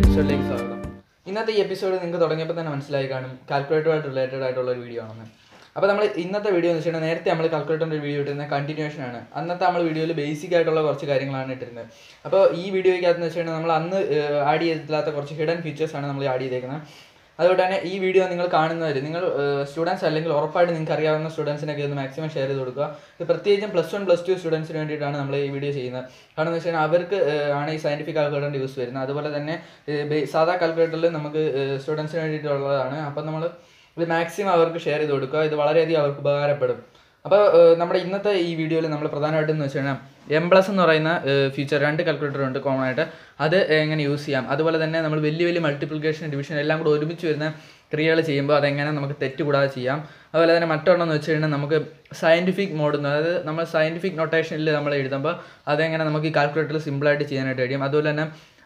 episode like this episode is calculator related video. The maximum hour share is the Valeria hour Kubara. About number Inata E video and number Pradana in the China. M plus Norina feature and calculator on the common other and use them. Otherwise, the number will multiplication division along with the real chamber and Namaka Tetuda scientific mode, number scientific notation, calculator simple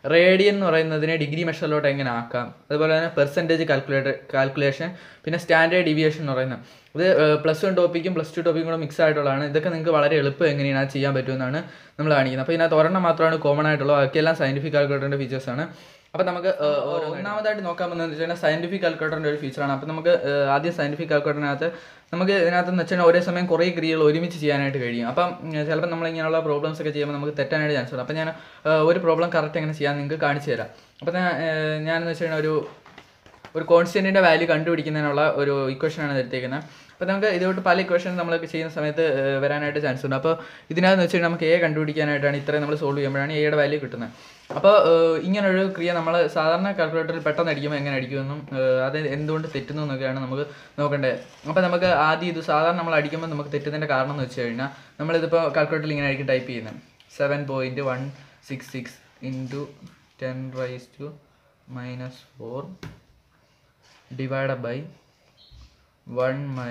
radian or another degree measure lot and aka percentage calculation pin standard deviation or another +1 topic and +2 topic mix out on the can chia betuna Namlanina common scientific calculator features on now that Nokaman scientific calculator feature and other scientific calculator But if you have a question, you can change the chance. If you have a question, you can change the value. 1 -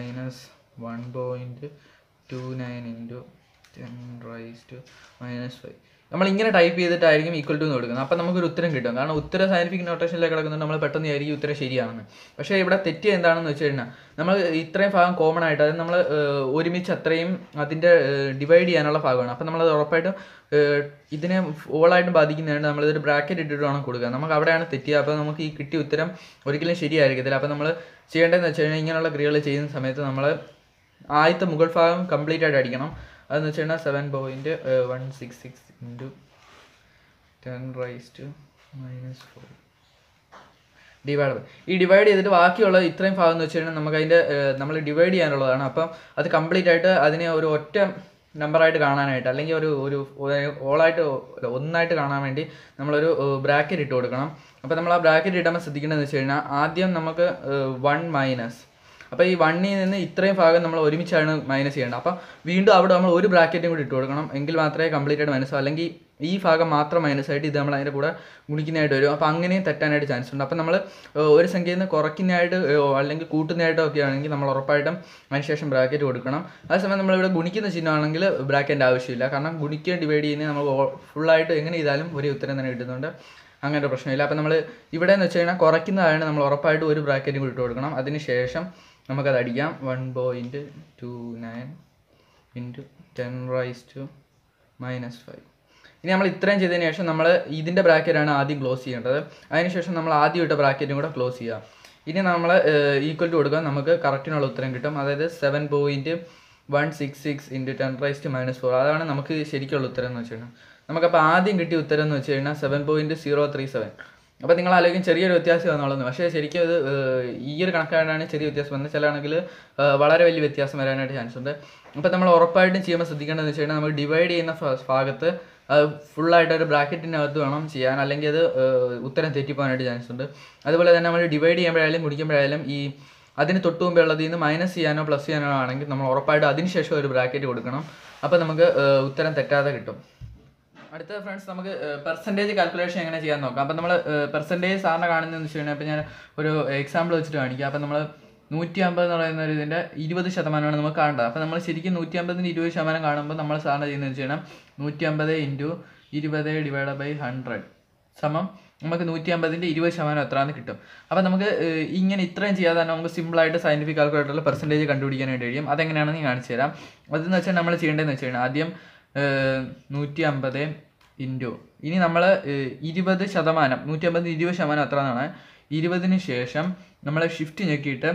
1.29 × 10⁻⁵ നമ്മൾ ഇങ്ങനെ type ചെയ്തിട്ടായിരിക്കും equal to എന്ന് കൊടുക്കുന്നത്. അപ്പോൾ നമുക്ക് ഒരു ഉത്തരം കിട്ടും. കാരണം ഉത്തരം സയന്റിഫിക് നോട്ടേഷനിൽ കിടക്കുന്നത് നമ്മൾ പെട്ടെന്ന് ആയിരിക്കും ഉത്തരം ശരിയാണെന്ന്. പക്ഷേ ഇവിടെ തെറ്റ് എന്താണെന്ന് വെച്ചാൽ നമ്മൾ ഇത്രയും ഭാഗം കോമൺ ആയിട്ട് അത് നമ്മൾ ഒരുമിച്ച് അത്രയും അതിന്റെ ഡിവൈഡ് ചെയ്യാനുള്ള ഭാഗമാണ്. അപ്പോൾ നമ്മൾ ഉറപ്പായിട്ട് ഇതിനെ ഓൾ ആയിട്ട് ബാധിക്കുന്നതാണ് നമ്മൾ ഇതൊരു ബ്രാക്കറ്റ് ഇട്ടിട്ടാണ് കൊടുക്കുക. നമുക്ക് അവിടെയാണ് തെറ്റ്. അപ്പോൾ നമുക്ക് ഈ കിട്ടിയ ഉത്തരം ഒരിക്കലും ശരിയായിരിക്കില്ല. അപ്പോൾ നമ്മൾ ചെയ്യേണ്ടതെന്ന് വെച്ചാൽ ഇങ്ങനെയുള്ള ക്രിയകൾ ചെയ്യുന്ന സമയത്ത് നമ്മൾ ആദ്യത്തെ മുകൾ ഭാഗം കംപ്ലീറ്റ് ആയിട്ട് അടിക്കണം. And the 7.166 × 10⁻⁴ divided by. This divide is the value of the value of the value of the complete number right കാണാനായിട്ട് അല്ലെങ്കിൽ ഒരു ഓൾ ആയിട്ട് ഒന്നായിട്ട് കാണാൻ വേണ്ടി നമ്മൾ ഒരു ബ്രാക്കറ്റ് ഇട്ട് കൊടുക്കണം. അപ്പോൾ നമ്മൾ ആ ബ്രാക്കറ്റ് ഇടാൻ ശ്രദ്ധിക്കേണ്ടത് എന്ന് വെച്ചാൽ ആദ്യം നമുക്ക് 1 - അപ്പോൾ ഈ 1 ൽ നിന്ന് ഇത്രയും ഭാഗം നമ്മൾ ഒരുമിച്ചാണ് മൈനസ് ചെയ്യേണ്ടത്. അപ്പോൾ വീണ്ടും അവിടെ നമ്മൾ ഒരു ബ്രാക്കറ്റും കൂടി ഇട്ട് കൊടുക്കണം. എങ്കിൽ മാത്രമേ കംപ്ലീറ്റഡ് മൈനസ് അല്ലെങ്കിൽ ഈ ഭാഗം മാത്രം മൈനസ് ആയിട്ട് ഇത് നമ്മൾ അതിന്റെ കൂടെ ഗുണിക്കുന്നതായിട്ട് വരും. അപ്പോൾ അങ്ങനെയും തെറ്റാനായിട്ട് ചാൻസ് ഉണ്ട്. അപ്പോൾ നമ്മൾ ഒരു സംഖ്യയിൽ നിന്ന് കുറയ്ക്കുന്നതായിട്ട് അല്ലെങ്കിൽ കൂട്ടുന്നതായിട്ടോ ഒക്കെ ആണെങ്കിൽ നമ്മൾ ഉറപ്പായിട്ടും അതിനുശേഷം ബ്രാക്കറ്റ് കൊടുക്കണം. അതേസമയം നമ്മൾ ഇവിടെ ഗുണിക്കുന്ന ചിഹ്നമാണെങ്കിൽ ബ്രാക്കറ്റിന്റെ ആവശ്യമില്ല. കാരണം ഗുണിക്കുക ഡിവൈഡ് ചെയ്യുന്നത് നമ്മൾ ഫുൾ ആയിട്ട് എങ്ങനെ ചെയ്താലും ഒരേ ഉത്തരം തന്നെ കിട്ടുന്നുണ്ട്. അങ്ങനൊരു പ്രശ്നമില്ല. അപ്പോൾ നമ്മൾ ഇവിടെ എന്ന് വെച്ചാൽ കുറയ്ക്കുന്നതാണ് നമ്മൾ ഉറപ്പായിട്ട് ഒരു ബ്രാക്കറ്റും കൂടി ഇട്ട് കൊടുക്കണം. അതിനുശേഷം നമുക്ക് അത് അടിക്കാം 1.29 × 10⁻⁵ ഇനി നമ്മൾ ഇത്രയും ചെയ്തതിന് ശേഷം നമ്മൾ ഇതിന്റെ ബ്രാക്കറ്റ് ആണ് ആദ്യം ക്ലോസ് ചെയ്യേണ്ടത്. അതിനുശേഷം നമ്മൾ ആദ്യം ഇട്ട ബ്രാക്കറ്റും കൂടെ ക്ലോസ് ചെയ്യാം. ഇനി നമ്മൾ ഈക്വൽ ടു കൊടുക്കുക. നമുക്ക് കറക്റ്റിനുള്ള ഉത്തരം കിട്ടും. അതായത് 7.166 × 10⁻⁴. അതാണ് നമുക്ക് ശരിക്കുള്ള ഉത്തരം എന്ന് വെച്ചാൽ നമുക്കപ്പോൾ ആദ്യം കിട്ടിയ ഉത്തരം എന്ന് വെച്ച് കഴിഞ്ഞാൽ 7.037. അപ്പോൾ നിങ്ങൾ ആലോചിക്കും ചെറിയൊരു വ്യത്യാസം വന്നുള്ളൂ. പക്ഷേ ശരിക്കും അത് ഈ ഒരു കണക്കായിട്ടാണ് ചെറിയ വ്യത്യാസം വന്നത്. ചിലയാണെങ്കിൽ വളരെ വലിയ വ്യത്യാസം വരാനായിട്ട് ചാൻസ് ഉണ്ട്. അപ്പോൾ നമ്മൾ ഉറപ്പായിട്ടും ചെയ്യുമ്പോൾ ശ്രദ്ധിക്കേണ്ടതെന്ന് വെച്ച് കഴിഞ്ഞാൽ നമ്മൾ ഡിവൈഡ് ചെയ്യുന്ന ഭാഗത്ത് ഫുള്ളായിട്ട് ഒരു ബ്രാക്കറ്റിനകത്ത് വേണം ചെയ്യാൻ. അല്ലെങ്കിൽ അത് ഉത്തരം തെറ്റിപ്പോകാനായിട്ട് ചാൻസ് ഉണ്ട്. അതുപോലെ തന്നെ നമ്മൾ ഡിവൈഡ് ചെയ്യുമ്പോഴായാലും കുടിക്കുമ്പോഴായാലും ഈ അതിന് തൊട്ട് മുമ്പേ ഉള്ളതിൽ നിന്ന് മൈനസ് ചെയ്യാനോ പ്ലസ് ചെയ്യാനോ ആണെങ്കിൽ നമ്മൾ ഉറപ്പായിട്ട് അതിനുശേഷം ഒരു ബ്രാക്കറ്റ് കൊടുക്കണം. അപ്പോൾ നമുക്ക് ഉത്തരം തെറ്റാതെ കിട്ടും. അടുത്ത ഫ്രണ്ട്സ് നമുക്ക് പെർസെൻറ്റേജ് കാൽക്കുലേഷൻ എങ്ങനെ ചെയ്യാൻ നോക്കാം. അപ്പോൾ നമ്മൾ പെർസെൻറ്റേജ് സാറിന് കാണുന്നതെന്ന് വെച്ച് കഴിഞ്ഞാൽ അപ്പോൾ ഞാൻ ഒരു എക്സാമ്പിൾ വെച്ചിട്ട് കാണിക്കാം. അപ്പോൾ നമ്മൾ 150 എന്ന് പറയുന്ന ഒരു ഇതിൻ്റെ 20% നമുക്ക് കാണേണ്ടത്. അപ്പോൾ നമ്മൾ ശരിക്കും 150ൻ്റെ 20% കാണുമ്പോൾ നമ്മൾ സാറിന് ചെയ്യുന്നത് വെച്ച് കഴിഞ്ഞാൽ 150 × 20 ÷ 100 സമം നമുക്ക് 150ൻ്റെ 20% എത്രയാണെന്ന് കിട്ടും. അപ്പോൾ നമുക്ക് ഇങ്ങനെ ഇത്രയും ചെയ്യാതെ തന്നെ നമുക്ക് സിമ്പിളായിട്ട് സയന്റിഫിക് കാൽക്കുലേറ്ററിൽ പെർസെൻറ്റേജ് കണ്ടുപിടിക്കാനായിട്ട് കഴിയും. അതെങ്ങനെയാണെന്ന് ഞാൻ കാണിച്ചു തരാം. അതെന്ന് വെച്ചാൽ നമ്മൾ ചെയ്യേണ്ടതെന്ന് വെച്ച് കഴിഞ്ഞാൽ ആദ്യം 150 ഇൻറ്റു ഇനി നമ്മൾ 20% 150 20% അത്ര എന്നാണ്. 20-ന് ശേഷം നമ്മൾ ഷിഫ്റ്റ് ഞെക്കിയിട്ട്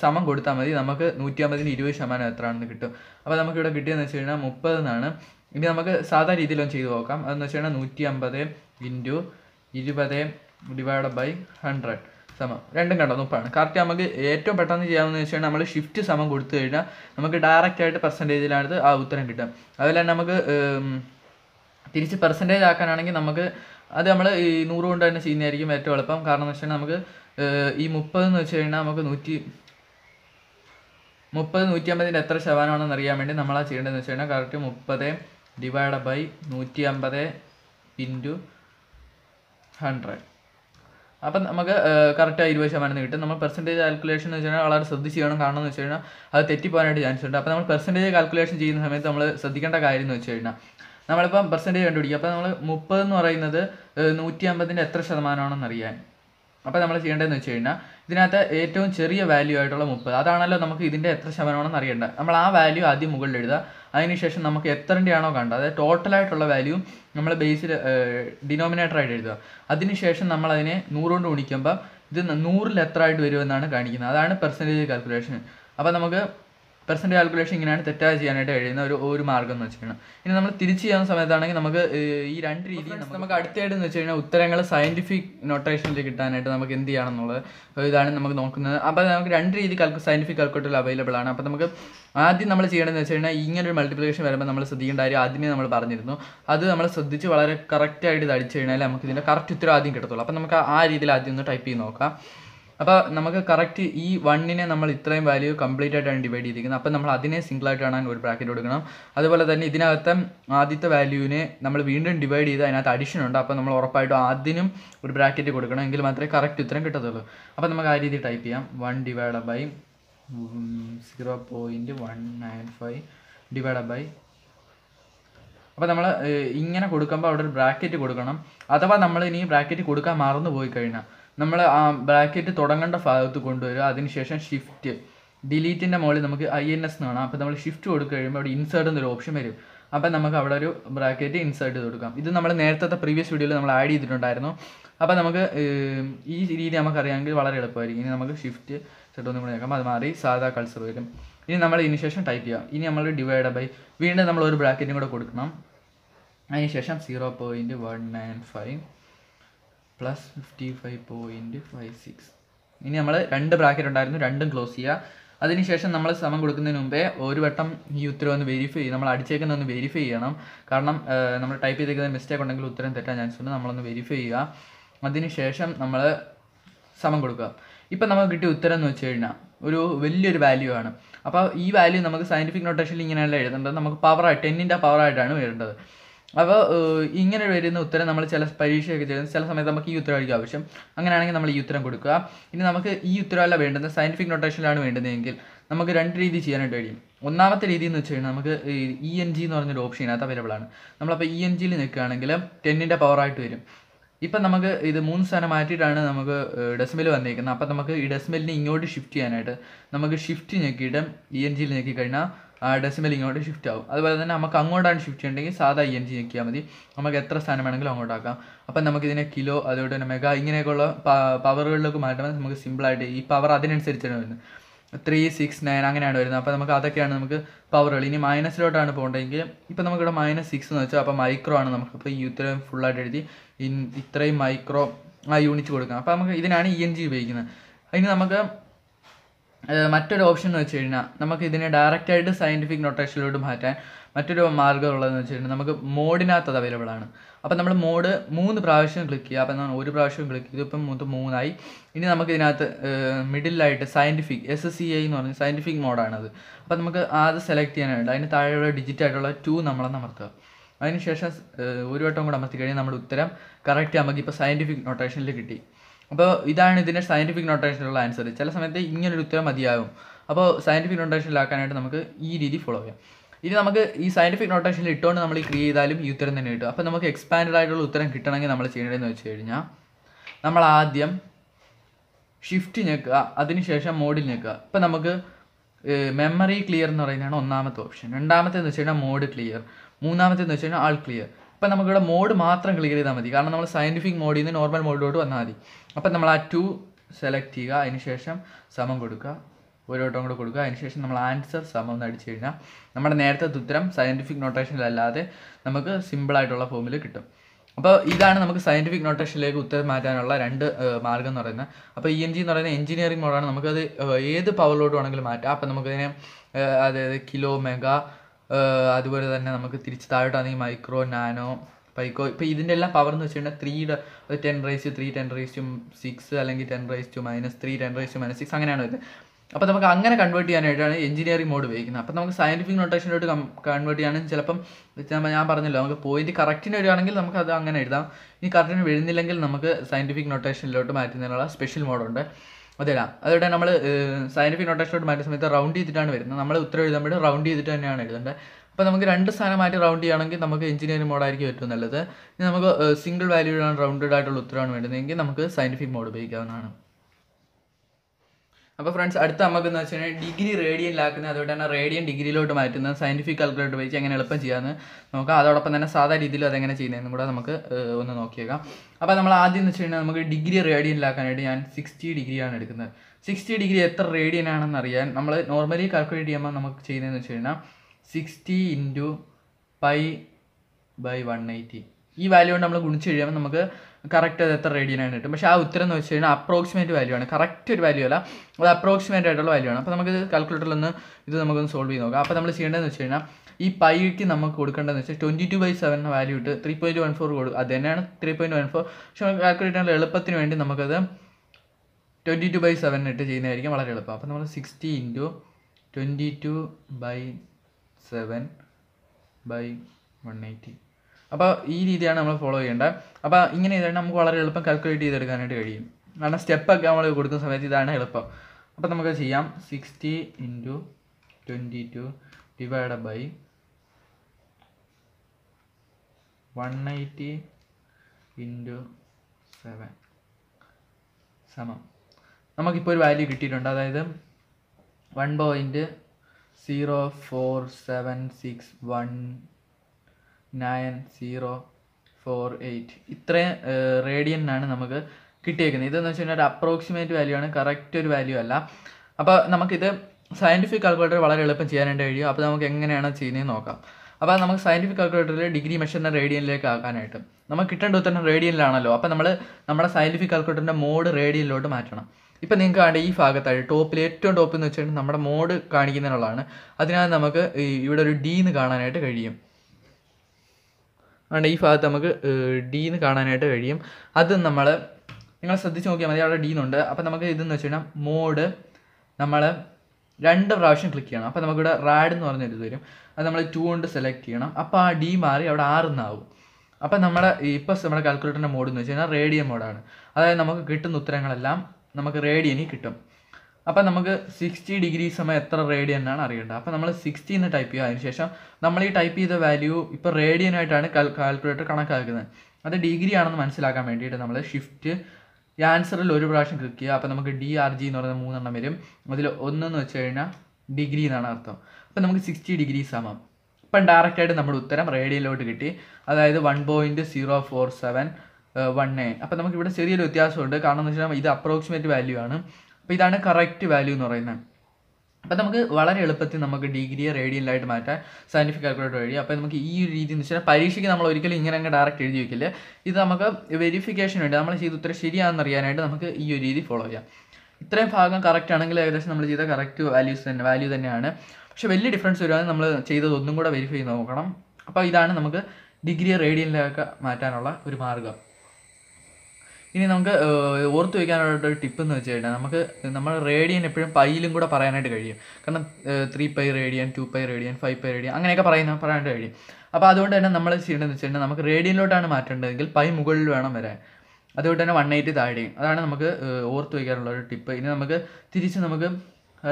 സമം കൊടുത്താൽ മതി. നമുക്ക് 150-ന് 20% എത്രയാണെന്ന് കിട്ടും. അപ്പോൾ നമുക്കിവിടെ കിട്ടിയെന്ന് വെച്ച് കഴിഞ്ഞാൽ 30 എന്നാണ്. ഇനി നമുക്ക് സാധാരണ രീതിയിലൊന്നും ചെയ്ത് നോക്കാം. അതെന്ന് വെച്ച് കഴിഞ്ഞാൽ 150 × 20 / 100 സമം. രണ്ടും കണ്ടോ, മുപ്പാണ് കറക്റ്റ്. നമുക്ക് ഏറ്റവും പെട്ടെന്ന് ചെയ്യാമെന്ന് വെച്ച് കഴിഞ്ഞാൽ നമ്മൾ ഷിഫ്റ്റ് സമം കൊടുത്തു കഴിഞ്ഞാൽ നമുക്ക് ഡയറക്റ്റ് ആയിട്ട് പെർസെൻറ്റേജിലാണ് ആ ഉത്തരം കിട്ടും. അതുപോലെ തന്നെ നമുക്ക് തിരിച്ച് പെർസെൻറ്റേജ് ആക്കാനാണെങ്കിൽ നമുക്ക് അത് നമ്മൾ ഈ 100 കൊണ്ട് തന്നെ ചെയ്യുന്നതായിരിക്കും ഏറ്റവും എളുപ്പം. കാരണം എന്ന് വെച്ചാൽ നമുക്ക് ഈ 30-ന്ന് വെച്ച് കഴിഞ്ഞാൽ നമുക്ക് 150-ന് എത്ര ശതമാനമാണെന്ന് അറിയാൻ വേണ്ടി നമ്മളാ ചെയ്യേണ്ടതെന്ന് വെച്ച് കഴിഞ്ഞാൽ കറക്റ്റ് 30 / 150 × 100. അപ്പം നമുക്ക് കറക്റ്റായി 20% കിട്ടും. നമ്മൾ പെർസെൻറ്റേജ് കാൽക്കുലേഷൻ എന്ന് വെച്ച് കഴിഞ്ഞാൽ വളരെ ശ്രദ്ധിച്ച് ചെയ്യണം. കാരണം എന്ന് വെച്ച് കഴിഞ്ഞാൽ അത് തെറ്റിപ്പോകാനായിട്ട് ചാൻസ് ഉണ്ട്. അപ്പോൾ നമ്മൾ പെർസെൻറ്റേജ് കാൽക്കുലേഷൻ ചെയ്യുന്ന സമയത്ത് നമ്മൾ ശ്രദ്ധിക്കേണ്ട കാര്യം എന്ന് വെച്ച് കഴിഞ്ഞാൽ നമ്മളിപ്പം പെർസെൻറ്റേജ് കണ്ടുപിടിക്കുക. അപ്പോൾ നമ്മൾ 30-ന്ന് പറയുന്നത് 150-ന് എത്ര ശതമാനമാണെന്ന് അറിയാൻ അപ്പോൾ നമ്മൾ ചെയ്യേണ്ടതെന്ന് വെച്ച് കഴിഞ്ഞാൽ ഇതിനകത്ത് ഏറ്റവും ചെറിയ വാല്യൂ ആയിട്ടുള്ള 30 അതാണല്ലോ നമുക്ക് ഇതിൻ്റെ എത്ര ശതമാനമാണെന്ന് അറിയേണ്ടത്. നമ്മൾ ആ വാല്യൂ ആദ്യം മുകളിൽ എഴുതുക. അതിനുശേഷം നമുക്ക് എത്രൻ്റെ ആണോ കണ്ടത് അതായത് ടോട്ടലായിട്ടുള്ള വാല്യൂ നമ്മൾ ബേസിൽ ഡിനോമിനേറ്ററായിട്ട് എഴുതുക. അതിനുശേഷം നമ്മളതിനെ 100 കൊണ്ട് ഗുണിക്കുമ്പോൾ ഇത് 100-ൽ എത്ര ആയിട്ട് വരുമെന്നാണ് കാണിക്കുന്നത്. അതാണ് പെർസെൻറ്റേജ് കാൽക്കുലേഷൻ. അപ്പോൾ നമുക്ക് പെർസെൻറ്റേജ് കാൽക്കുലേഷൻ ഇങ്ങനെയാണ് തെറ്റാതെ ചെയ്യാനായിട്ട് കഴിയുന്ന ഒരു മാർഗം എന്ന് വെച്ച് കഴിഞ്ഞാൽ. ഇനി നമ്മൾ തിരിച്ച് ചെയ്യുന്ന സമയത്താണെങ്കിൽ നമുക്ക് ഈ രണ്ട് രീതിയിൽ നമുക്ക് അടുത്തായിട്ടെന്ന് വെച്ച് കഴിഞ്ഞാൽ ഉത്തരങ്ങൾ സയൻറ്റിഫിക് നോട്ടേഷനിൽ കിട്ടാനായിട്ട് നമുക്ക് എന്ത് ചെയ്യണമെന്നുള്ളത് ഇതാണ് നമുക്ക് നോക്കുന്നത്. അപ്പോൾ നമുക്ക് രണ്ട് രീതി സയൻറ്റിഫിക് കാൽക്കുലേറ്റർ അവൈലബിൾ ആണ്. അപ്പോൾ നമുക്ക് ആദ്യം നമ്മൾ ചെയ്യേണ്ടതെന്ന് വെച്ച് കഴിഞ്ഞാൽ ഇങ്ങനൊരു മൾട്ടിപ്ലിക്കേഷൻ വരുമ്പോൾ നമ്മൾ ശ്രദ്ധിക്കേണ്ട കാര്യം ആദ്യമേ നമ്മൾ പറഞ്ഞിരുന്നു. അത് നമ്മൾ ശ്രദ്ധിച്ച് വളരെ കറക്റ്റായിട്ട് ഇത് അടിച്ചു കഴിഞ്ഞാൽ നമുക്ക് ഇതിൻ്റെ കറക്റ്റ് ഉത്തരം ആദ്യം കിട്ടത്തുള്ളൂ. അപ്പോൾ നമുക്ക് ആ രീതിയിൽ ആദ്യം ഒന്ന് ടൈപ്പ് ചെയ്ത് നോക്കാം. അപ്പോൾ നമുക്ക് കറക്റ്റ് ഈ 1-നെ നമ്മൾ ഇത്രയും വാല്യൂ കംപ്ലീറ്റ് ആയിട്ടാണ് ഡിവൈഡ് ചെയ്തിരിക്കുന്നത്. അപ്പോൾ നമ്മൾ അതിനെ സിംഗിളായിട്ട് കാണാൻ ഒരു ബ്രാക്കറ്റ് കൊടുക്കണം. അതുപോലെ തന്നെ ഇതിനകത്ത് ആദ്യത്തെ വാല്യൂവിനെ നമ്മൾ വീണ്ടും ഡിവൈഡ് ചെയ്ത് അതിനകത്ത് അഡിഷൻ ഉണ്ട്. അപ്പോൾ നമ്മൾ ഉറപ്പായിട്ടും ആദ്യം ഒരു ബ്രാക്കറ്റ് കൊടുക്കണം. എങ്കിൽ മാത്രമേ കറക്റ്റ് ഉത്തരം കിട്ടത്തുള്ളൂ. അപ്പോൾ നമുക്ക് ആ രീതിയിൽ ടൈപ്പ് ചെയ്യാം. 1 / 0.195 / അപ്പോൾ നമ്മൾ ഇങ്ങനെ കൊടുക്കുമ്പോൾ അവിടെ ഒരു ബ്രാക്കറ്റ് കൊടുക്കണം. അഥവാ നമ്മൾ ഇനി ബ്രാക്കറ്റ് കൊടുക്കാൻ മറന്നു പോയി കഴിഞ്ഞാൽ നമ്മൾ ആ ബ്രാക്കറ്റ് തുടങ്ങേണ്ട ഭാഗത്ത് കൊണ്ടുവരിക. അതിനുശേഷം ഷിഫ്റ്റ് ഡിലീറ്റിൻ്റെ മുകളിൽ നമുക്ക് INS എന്ന് കാണാം. അപ്പോൾ നമ്മൾ ഷിഫ്റ്റ് കൊടുത്തു കഴിയുമ്പോൾ അവിടെ ഇൻസേർട്ട് എന്നൊരു ഓപ്ഷൻ വരും. അപ്പോൾ നമുക്ക് അവിടെ ഒരു ബ്രാക്കറ്റ് ഇൻസേർട്ട് ചെയ്ത് കൊടുക്കാം. ഇത് നമ്മൾ നേരത്തെ പ്രീവിയസ് വീഡിയോയിൽ നമ്മൾ ആഡ് ചെയ്തിട്ടുണ്ടായിരുന്നു. അപ്പോൾ നമുക്ക് ഈ രീതി നമുക്കറിയാമെങ്കിൽ വളരെ എളുപ്പമായിരിക്കും. ഇനി നമുക്ക് ഷിഫ്റ്റ് സെറ്റൊന്നും കൂടി നോക്കാം. അത് മാറി സാധാ കൾസർ വരും. ഇനി നമ്മൾ ഇനിഷ്യേഷൻ ടൈപ്പ് ചെയ്യാം. ഇനി നമ്മൾ / വീണ്ടും നമ്മൾ ഒരു ബ്രാക്കറ്റും കൂടെ കൊടുക്കണം. അതിനുശേഷം 0.195 + 55.56. ഇനി നമ്മൾ രണ്ട് ബ്രാക്കറ്റ് ഉണ്ടായിരുന്നു, രണ്ടും ക്ലോസ് ചെയ്യുക. അതിനുശേഷം നമ്മൾ സമം കൊടുക്കുന്നതിന് മുമ്പേ ഒരു വട്ടം ഈ ഉത്തരം ഒന്ന് വെരിഫൈ ചെയ്യും. നമ്മൾ അടിച്ചേക്കുന്ന ഒന്ന് വെരിഫൈ ചെയ്യണം. കാരണം നമ്മൾ ടൈപ്പ് ചെയ്തേക്കുന്ന മിസ്റ്റേക്ക് ഉണ്ടെങ്കിൽ ഉത്തരം തെറ്റാൻ ചാൻസ് ഉണ്ട്. നമ്മളൊന്ന് വെരിഫൈ ചെയ്യുക. അതിനുശേഷം നമ്മൾ സമം കൊടുക്കുക. ഇപ്പം നമുക്ക് കിട്ടിയ ഉത്തരം എന്ന് വെച്ച് കഴിഞ്ഞാൽ ഒരു വലിയൊരു വാല്യൂ ആണ്. അപ്പോൾ ഈ വാല്യൂ നമുക്ക് സയൻറ്റിഫിക് നോട്ടേഷനിൽ ഇങ്ങനെയല്ല എഴുതേണ്ടത്. നമുക്ക് പവറായിട്ട് 10-ൻ്റെ പവറായിട്ടാണ് എഴുതേണ്ടത്. അപ്പോൾ ഇങ്ങനെ വരുന്ന ഉത്തരം നമ്മൾ ചില പരീക്ഷയൊക്കെ ചെയ്യുന്ന ചില സമയത്ത് നമുക്ക് ഈ ഉത്തരമായിരിക്കും ആവശ്യം. അങ്ങനെയാണെങ്കിൽ നമ്മൾ ഈ ഉത്തരം കൊടുക്കുക. ഇനി നമുക്ക് ഈ ഉത്തരമല്ല വേണ്ടുന്നത്, സയൻറ്റിഫിക് നോട്ടേഷനിലാണ് വേണ്ടുന്നതെങ്കിൽ നമുക്ക് രണ്ട് രീതി ചെയ്യാനായിട്ട് കഴിയും. ഒന്നാമത്തെ രീതി എന്ന് വെച്ച് കഴിഞ്ഞാൽ നമുക്ക് ENG എന്ന് പറഞ്ഞൊരു ഓപ്ഷൻ ഇതിനകത്ത് അവൈലബിൾ ആണ്. നമ്മളപ്പോൾ ENGയിൽ നിൽക്കുകയാണെങ്കിൽ 10-ൻ്റെ പവറായിട്ട് വരും. ഇപ്പം നമുക്ക് ഇത് 3 സ്ഥാനം മാറ്റിയിട്ടാണ് നമുക്ക് ഡെസിമൽ വന്നിരിക്കുന്നത്. അപ്പം നമുക്ക് ഈ ഡെസിമലിനെ ഇങ്ങോട്ട് ഷിഫ്റ്റ് ചെയ്യാനായിട്ട് നമുക്ക് ഷിഫ്റ്റ് ഞെക്കിയിട്ട് ENGയിൽ ഞെക്കി കഴിഞ്ഞാൽ ആ ഡെസിമൽ ഇങ്ങോട്ട് ഷിഫ്റ്റ് ആവും. അതുപോലെ തന്നെ നമുക്ക് അങ്ങോട്ടാണ് ഷിഫ്റ്റ് ചെയ്യണമെങ്കിൽ സാധാ ENG ഞെക്കിയാൽ മതി. നമുക്ക് എത്ര സ്ഥാനം വേണമെങ്കിലും അങ്ങോട്ടാക്കാം. അപ്പം നമുക്കിതിനെ കിലോ അതുപോലെ തന്നെ മെഗാ ഇങ്ങനെയൊക്കെയുള്ള പവറുകളിലേക്ക് മാറ്റണമെങ്കിൽ നമുക്ക് സിമ്പിളായിട്ട് ഈ പവർ അതിനനുസരിച്ചാണ് വരുന്നത്. 3, 6, 9 അങ്ങനെയാണ് വരുന്നത്. അപ്പോൾ നമുക്ക് അതൊക്കെയാണ് നമുക്ക് പവറുകൾ. ഇനി മൈനസിലോട്ടാണ് പോകേണ്ടതെങ്കിൽ ഇപ്പോൾ നമുക്കിവിടെ -6 എന്ന് വെച്ചാൽ അപ്പോൾ മൈക്രോ ആണ് നമുക്ക്. അപ്പോൾ ഈ ഉത്തരം ഫുള്ളായിട്ട് എഴുതി ഇത്രയും മൈക്രോ ആ യൂണിറ്റ് കൊടുക്കാം. അപ്പോൾ നമുക്ക് ഇതിനാണ് ENG ഉപയോഗിക്കുന്നത്. അതിന് നമുക്ക് മറ്റൊരു ഓപ്ഷൻ എന്ന് വെച്ച് കഴിഞ്ഞാൽ നമുക്ക് ഇതിനെ ഡയറക്റ്റായിട്ട് സയൻറ്റിഫിക് നോട്ടേഷനിലോട്ട് മാറ്റാൻ മറ്റൊരു മാർഗ്ഗം ഉള്ളതെന്ന് വെച്ച് കഴിഞ്ഞാൽ നമുക്ക് മോഡിനകത്ത് അത് അവൈലബിൾ ആണ്. അപ്പോൾ നമ്മൾ മോഡ് 3 പ്രാവശ്യം ക്ലിക്ക് ചെയ്യുക. അപ്പം ഒരു പ്രാവശ്യം ക്ലിക്ക് ചെയ്തു, ഇപ്പം 3 ആയി. ഇനി നമുക്ക് ഇതിനകത്ത് മിഡിലായിട്ട് സയൻറ്റിഫിക് SCI എന്ന് പറഞ്ഞാൽ സയൻറ്റിഫിക് മോഡാണത്. അപ്പോൾ നമുക്ക് അത് സെലക്ട് ചെയ്യാനായിട്ട് അതിന് താഴെയുള്ള ഡിജിറ്റായിട്ടുള്ള 2 നമ്മളെന്ന് അമർത്തുക. അതിനുശേഷം ഒരു വട്ടം കൂടെ അമർത്തി കഴിഞ്ഞാൽ നമ്മുടെ ഉത്തരം കറക്റ്റ് നമുക്കിപ്പോൾ സയൻറ്റിഫിക് നോട്ടേഷനിൽ കിട്ടി. അപ്പോൾ ഇതാണ് ഇതിൻ്റെ സയൻറ്റിഫിക് നോട്ടേഷനിലുള്ള ആൻസർ. ചില സമയത്ത് ഇങ്ങനൊരു ഉത്തരം മതിയാകും. അപ്പോൾ സയൻറ്റിഫിക് നോട്ടേഷനിലാക്കാനായിട്ട് നമുക്ക് ഈ രീതി ഫോളോ ചെയ്യാം. ഇനി നമുക്ക് ഈ സയൻറ്റിഫിക് നോട്ടേഷനിൽ ഇട്ടുകൊണ്ട് നമ്മൾ ക്രിയേറ്റ് ചെയ്താലും ഈ ഉത്തരം തന്നെ കിട്ടും. അപ്പോൾ നമുക്ക് എക്സ്പാൻഡ് ആയിട്ടുള്ള ഉത്തരം കിട്ടണമെങ്കിൽ നമ്മൾ ചെയ്യേണ്ടതെന്ന് വെച്ച് കഴിഞ്ഞാൽ നമ്മൾ ആദ്യം ഷിഫ്റ്റ് ഞെക്കുക, അതിനുശേഷം മോഡിൽ ഞെക്കുക. ഇപ്പം നമുക്ക് മെമ്മറി ക്ലിയർ എന്ന് പറയുന്നതാണ് ഒന്നാമത്തെ ഓപ്ഷൻ. രണ്ടാമത്തെ എന്ന് വെച്ച് കഴിഞ്ഞാൽ മോഡ് ക്ലിയർ, മൂന്നാമത്തെ എന്ന് വെച്ച് കഴിഞ്ഞാൽ ആൾ ക്ലിയർ. അപ്പോൾ നമുക്കിവിടെ മോഡ് മാത്രം ക്ലിയർ ചെയ്താൽ മതി. കാരണം നമ്മൾ സയൻറ്റിഫിക് മോഡിൽ നിന്ന് നോർമൽ മോഡിലോട്ട് വന്നാൽ മതി. അപ്പം നമ്മൾ ആ 2 സെലക്ട് ചെയ്യുക, അതിനുശേഷം സമം കൊടുക്കുക, ഓരോട്ടം കൂടെ കൊടുക്കുക, അതിനുശേഷം നമ്മൾ ആൻസർ സമം എന്ന് അടിച്ചു കഴിഞ്ഞാൽ നമ്മുടെ നേരത്തെ ഉത്തരം സയൻറ്റിഫിക് നോട്ടേഷനിലല്ലാതെ നമുക്ക് സിമ്പിളായിട്ടുള്ള ഫോമിൽ കിട്ടും. അപ്പോൾ ഇതാണ് നമുക്ക് സയൻറ്റിഫിക് നോട്ടേഷനിലേക്ക് ഉത്തരം മാറ്റാനുള്ള 2 മാർഗം എന്ന് പറയുന്നത്. അപ്പോൾ ENG എന്ന് പറയുന്നത് എഞ്ചിനീയറിംഗ് മോഡാണ്. നമുക്കത് ഏത് പവറിലോട്ട് വേണമെങ്കിലും മാറ്റാം. അപ്പോൾ നമുക്കതിനെ അതായത് കിലോ, മെഗാ, അതുപോലെ തന്നെ നമുക്ക് തിരിച്ച് താഴോട്ടാണെങ്കിൽ മൈക്രോ, നാനോ, പൈക്കോ. ഇപ്പോൾ ഇതിൻ്റെ എല്ലാം പവർ എന്ന് വെച്ച് കഴിഞ്ഞാൽ 3 10⁻³ 10⁻⁶ അല്ലെങ്കിൽ 10⁻⁻³ 10⁻⁻⁶ അങ്ങനെയാണ് വരുന്നത്. അപ്പോൾ നമുക്ക് അങ്ങനെ കൺവേർട്ട് ചെയ്യാനായിട്ടാണ് എഞ്ചിനീയറിംഗ് മോഡ് ഉപയോഗിക്കുന്നത്. അപ്പോൾ നമുക്ക് സയൻറ്റിഫിക് നോട്ടേഷനിലോട്ട് കൺവേർട്ട് ചെയ്യാനും ചിലപ്പം ഞാൻ പറഞ്ഞല്ലോ നമുക്ക് പോയിന്റ് കറക്റ്റിന് വരികയാണെങ്കിൽ നമുക്ക് അത് അങ്ങനെ എഴുതാം. ഇനി കറക്റ്റിന് വരുന്നില്ലെങ്കിൽ നമുക്ക് സയൻറ്റിഫിക് നോട്ടേഷനിലോട്ട് മാറ്റുന്നതിനുള്ള സ്പെഷ്യൽ മോഡുണ്ട്. അതെല്ലാം അതോടെ നമ്മൾ സയൻറ്റിഫിക് നോട്ടേഷനിലോട്ട് മാറ്റിയ സമയത്ത് റൗണ്ട് ചെയ്തിട്ടാണ് വരുന്നത്. നമ്മൾ ഉത്തരം എഴുതുമ്പോൾ റൗണ്ട് ചെയ്തിട്ട് തന്നെയാണ് എഴുതേണ്ടത്. അപ്പോൾ നമുക്ക് 2 സ്ഥാനം മാറ്റി റൗണ്ട് ചെയ്യുകയാണെങ്കിൽ നമുക്ക് എഞ്ചിനീയറിംഗ് മോഡായിരിക്കും ഏറ്റവും നല്ലത്. ഇനി നമുക്ക് സിംഗിൾ വാല്യൂഡാണ് റൗണ്ടഡ് ആയിട്ടുള്ള ഉത്തരമാണ് വേണ്ടതെങ്കിൽ നമുക്ക് സയൻറ്റിഫിക് മോഡ് ഉപയോഗിക്കാവുന്നതാണ്. അപ്പോൾ ഫ്രണ്ട്സ്, അടുത്ത നമുക്കെന്ന് വെച്ച് കഴിഞ്ഞാൽ ഡിഗ്രി റേഡിയനിലാക്കുന്നത് അതുകൊണ്ട് തന്നെ റേഡിയൻ ഡിഗ്രിയിലോട്ട് മാറ്റുന്നത് സയൻറ്റിഫിക് കാൽക്കുലേറ്റർ ഉപയോഗിച്ച് എങ്ങനെ എളുപ്പം ചെയ്യാമെന്ന് നോക്കാം. അതോടൊപ്പം തന്നെ സാധാരണ രീതിയിൽ അതെങ്ങനെ ചെയ്യുന്നതെന്നും കൂടെ നമുക്ക് ഒന്ന് നോക്കിയേക്കാം. അപ്പോൾ നമ്മൾ ആദ്യം എന്ന് വെച്ച് കഴിഞ്ഞാൽ നമുക്ക് ഡിഗ്രി റേഡിയനിലാക്കാനായിട്ട് ഞാൻ 60° എടുക്കുന്നത്. 60° എത്ര റേഡിയൻ ആണെന്ന് അറിയാൻ നമ്മൾ നോർമലി കാൽക്കുലേറ്റ് ചെയ്യുമ്പോൾ നമുക്ക് ചെയ്യുന്നതെന്ന് വെച്ച് കഴിഞ്ഞാൽ 60 × π/180 ഈ വാല്യൂ കൊണ്ട് നമ്മൾ ഗുണിച്ച് കഴിയുമ്പോൾ നമുക്ക് കറക്റ്റ് അത് എത്ര റേഡിയനാണ് കിട്ടും. പക്ഷേ ആ ഉത്തരം എന്ന് വെച്ച് കഴിഞ്ഞാൽ അപ്രോക്സിമേറ്റ് വാല്യൂ ആണ്, കറക്റ്റ് ഒരു വാല്യൂ അല്ല, അത് അപ്രോക്സിമേറ്റ് ആയിട്ടുള്ള വാല്യൂ ആണ്. അപ്പോൾ നമുക്ക് കാൽക്കുലേറ്ററിലൊന്ന് ഇത് നമുക്കൊന്ന് സോൾവ് ചെയ്ത് നോക്കാം. അപ്പോൾ നമ്മൾ ചെയ്യേണ്ടതെന്ന് വെച്ച് കഴിഞ്ഞാൽ ഈ പൈക്ക് നമുക്ക് കൊടുക്കേണ്ടതെന്ന് വെച്ചാൽ 22/7 വാല്യൂ ഇട്ട് 3.14 കൊടുക്കുക. അത് തന്നെയാണ് 3.14. പക്ഷേ നമുക്ക് കാൽക്കുലേറ്ററിൻ്റെ എളുപ്പത്തിന് വേണ്ടി നമുക്കത് 22/7 ഇട്ട് ചെയ്യുന്നതായിരിക്കും വളരെ എളുപ്പം. അപ്പോൾ നമ്മൾ 60 × 22/7/180 അപ്പോൾ ഈ രീതിയാണ് നമ്മൾ ഫോളോ ചെയ്യേണ്ടത്. അപ്പോൾ ഇങ്ങനെ ചെയ്താൽ നമുക്ക് വളരെ എളുപ്പം കാൽക്കുലേറ്റ് ചെയ്തെടുക്കാനായിട്ട് കഴിയും. കാരണം സ്റ്റെപ്പൊക്കെ നമ്മൾ കൊടുക്കുന്ന സമയത്ത് ഇതാണ് എളുപ്പം. അപ്പോൾ നമുക്ക് ചെയ്യാം. 60 × 22 / 180 × 7 സമം നമുക്കിപ്പോൾ ഒരു വാല്യൂ കിട്ടിയിട്ടുണ്ട്. അതായത് 1.047619048 ഇത്രയും റേഡിയനാണ് നമുക്ക് കിട്ടിയേക്കുന്നത്. ഇതെന്ന് വെച്ച് കഴിഞ്ഞാൽ ഒരു അപ്രോക്സിമേറ്റ് വാല്യൂ ആണ്, കറക്റ്റ് ഒരു വാല്യൂ അല്ല. അപ്പോൾ നമുക്കിത് സയൻറ്റിഫിക് കാൽക്കുലേറ്റർ വളരെ എളുപ്പം ചെയ്യാനായിട്ട് കഴിയും. അപ്പോൾ നമുക്ക് എങ്ങനെയാണ് ചെയ്യുന്നത് നോക്കാം. അപ്പോൾ നമുക്ക് സയൻറ്റിഫിക് കാൽക്കുലേറ്ററിൽ ഡിഗ്രി മെഷറിനെ റേഡിയനിലേക്ക് ആക്കാനായിട്ട് നമുക്ക് കിട്ടേണ്ട ഉത്തരം റേഡിയനിലാണല്ലോ. അപ്പോൾ നമ്മുടെ സയൻറ്റിഫിക് കാൽക്കുലേറ്ററിൻ്റെ മോഡ് റേഡിയനിലോട്ട് മാറ്റണം. ഇപ്പം നിങ്ങൾക്ക് കാണേണ്ട ഈ ഭാഗത്തായിട്ട് ടോപ്പിൽ ഏറ്റവും ടോപ്പ് എന്ന് വെച്ചിട്ടുണ്ടെങ്കിൽ നമ്മുടെ മോഡ് കാണിക്കുന്നതിനുള്ളതാണ്. അതിനാൽ നമുക്ക് ഇവിടെ ഒരു ഡി എന്ന് കാണാനായിട്ട് കഴിയും. അതുകൊണ്ട് ഈ ഭാഗത്ത് നമുക്ക് ഡി എന്ന് കാണാനായിട്ട് കഴിയും. അത് നിങ്ങൾ ശ്രദ്ധിച്ച് നോക്കിയാൽ മതി, അവിടെ ഡി എന്നുണ്ട്. അപ്പോൾ നമുക്ക് ഇതെന്ന് വെച്ച് കഴിഞ്ഞാൽ മോഡ് നമ്മൾ 2 പ്രാവശ്യം ക്ലിക്ക് ചെയ്യണം. അപ്പോൾ നമുക്കിവിടെ റാഡ് എന്ന് പറഞ്ഞൊരു വരും. അത് നമ്മൾ 2 കൊണ്ട് സെലക്ട് ചെയ്യണം. അപ്പോൾ ആ ഡി മാറി അവിടെ 6 എന്നാവും. അപ്പോൾ നമ്മുടെ കാൽക്കുലേറ്ററിൻ്റെ മോഡ് എന്ന് വെച്ച് കഴിഞ്ഞാൽ റേഡിയൻ മോഡാണ്. അതായത് നമുക്ക് കിട്ടുന്ന ഉത്തരങ്ങളെല്ലാം നമുക്ക് റേഡിയനിൽ കിട്ടും. അപ്പം നമുക്ക് 60° സമയം എത്ര റേഡിയൻ ആണ് അറിയേണ്ടത്. അപ്പം നമ്മൾ 60 എന്ന് ടൈപ്പ് ചെയ്യുക. അതിനുശേഷം നമ്മൾ ഈ ടൈപ്പ് ചെയ്ത വാല്യൂ ഇപ്പോൾ റേഡിയനായിട്ടാണ് കാൽക്കുലേറ്റർ കണക്കാക്കുന്നത്. അത് ഡിഗ്രി ആണെന്ന് മനസ്സിലാക്കാൻ വേണ്ടിയിട്ട് നമ്മൾ ഷിഫ്റ്റ് ഈ ആൻസറിൽ ഒരു പ്രാവശ്യം ക്ലിക്ക് ചെയ്യുക. അപ്പം നമുക്ക് DRG എന്ന് പറയുന്ന 3 വരും. അതിൽ ഒന്നെന്ന് വെച്ച് കഴിഞ്ഞാൽ ഡിഗ്രി എന്നാണ് അർത്ഥം. അപ്പം നമുക്ക് 60° സമം ഇപ്പം ഡയറക്റ്റായിട്ട് നമ്മുടെ ഉത്തരം റേഡിയനിലോട്ട് കിട്ടി. അതായത് 1.04719. അപ്പം നമുക്കിവിടെ ചെറിയൊരു വ്യത്യാസമുണ്ട്. കാരണം എന്ന് വെച്ചാൽ ഇത് അപ്രോക്സിമേറ്റ് വാല്യൂ ആണ്. അപ്പോൾ ഇതാണ് കറക്റ്റ് വാല്യൂ എന്ന് പറയുന്നത്. അപ്പോൾ നമുക്ക് വളരെ എളുപ്പത്തിൽ നമുക്ക് ഡിഗ്രിയെ റേഡിയനിലായിട്ട് മാറ്റാൻ സയൻറ്റിഫിക് കാൽക്കുലേറ്റർ വഴി. അപ്പോൾ നമുക്ക് ഈ ഒരു രീതി എന്ന് വെച്ചാൽ പരീക്ഷയ്ക്ക് നമ്മൾ ഒരിക്കലും ഇങ്ങനെ അങ്ങ് ഡയറക്റ്റ് എഴുതി വയ്ക്കില്ല. ഇത് നമുക്ക് വെരിഫിക്കേഷൻ വേണ്ടി നമ്മൾ ചെയ്ത ഉത്തരം ശരിയാണെന്ന് അറിയാനായിട്ട് നമുക്ക് ഈ ഒരു രീതി ഫോളോ ചെയ്യാം. ഇത്രയും ഭാഗം കറക്റ്റ് ആണെങ്കിൽ ഏകദേശം നമ്മൾ ചെയ്ത കറക്റ്റ് വാല്യൂ തന്നെയാണ്. പക്ഷേ വലിയ ഡിഫറൻസ് വരുവാണെങ്കിൽ നമ്മൾ ചെയ്തത് ഒന്നും കൂടെ വെരിഫൈ ചെയ്ത് നോക്കണം. അപ്പോൾ ഇതാണ് നമുക്ക് ഡിഗ്രിയെ റേഡിയനിലേക്ക് മാറ്റാനുള്ള ഒരു മാർഗ്ഗം. ഇനി നമുക്ക് ഓർത്ത് വയ്ക്കാനുള്ള ഒരു ടിപ്പ് എന്ന് വെച്ച് കഴിഞ്ഞാൽ നമ്മൾ റേഡിയൻ എപ്പോഴും പൈയിലും കൂടെ പറയാനായിട്ട് കഴിയും. കാരണം 3π റേഡിയൻ, 2π റേഡിയൻ, 5π റേഡിയൻ അങ്ങനെയൊക്കെ പറയാനായിട്ട് കഴിയും. അപ്പോൾ അതുകൊണ്ട് തന്നെ നമ്മൾ ചെയ്യേണ്ടതെന്ന് വെച്ച് കഴിഞ്ഞാൽ നമുക്ക് റേഡിയനിലോട്ടാണ് മാറ്റേണ്ടതെങ്കിൽ പൈ മുകളിൽ വേണം വരാൻ. അതുകൊണ്ട് തന്നെ 180 താഴെയും. അതാണ് നമുക്ക് ഓർത്ത് വയ്ക്കാനുള്ള ഒരു ടിപ്പ്. ഇനി നമുക്ക് തിരിച്ച് നമുക്ക്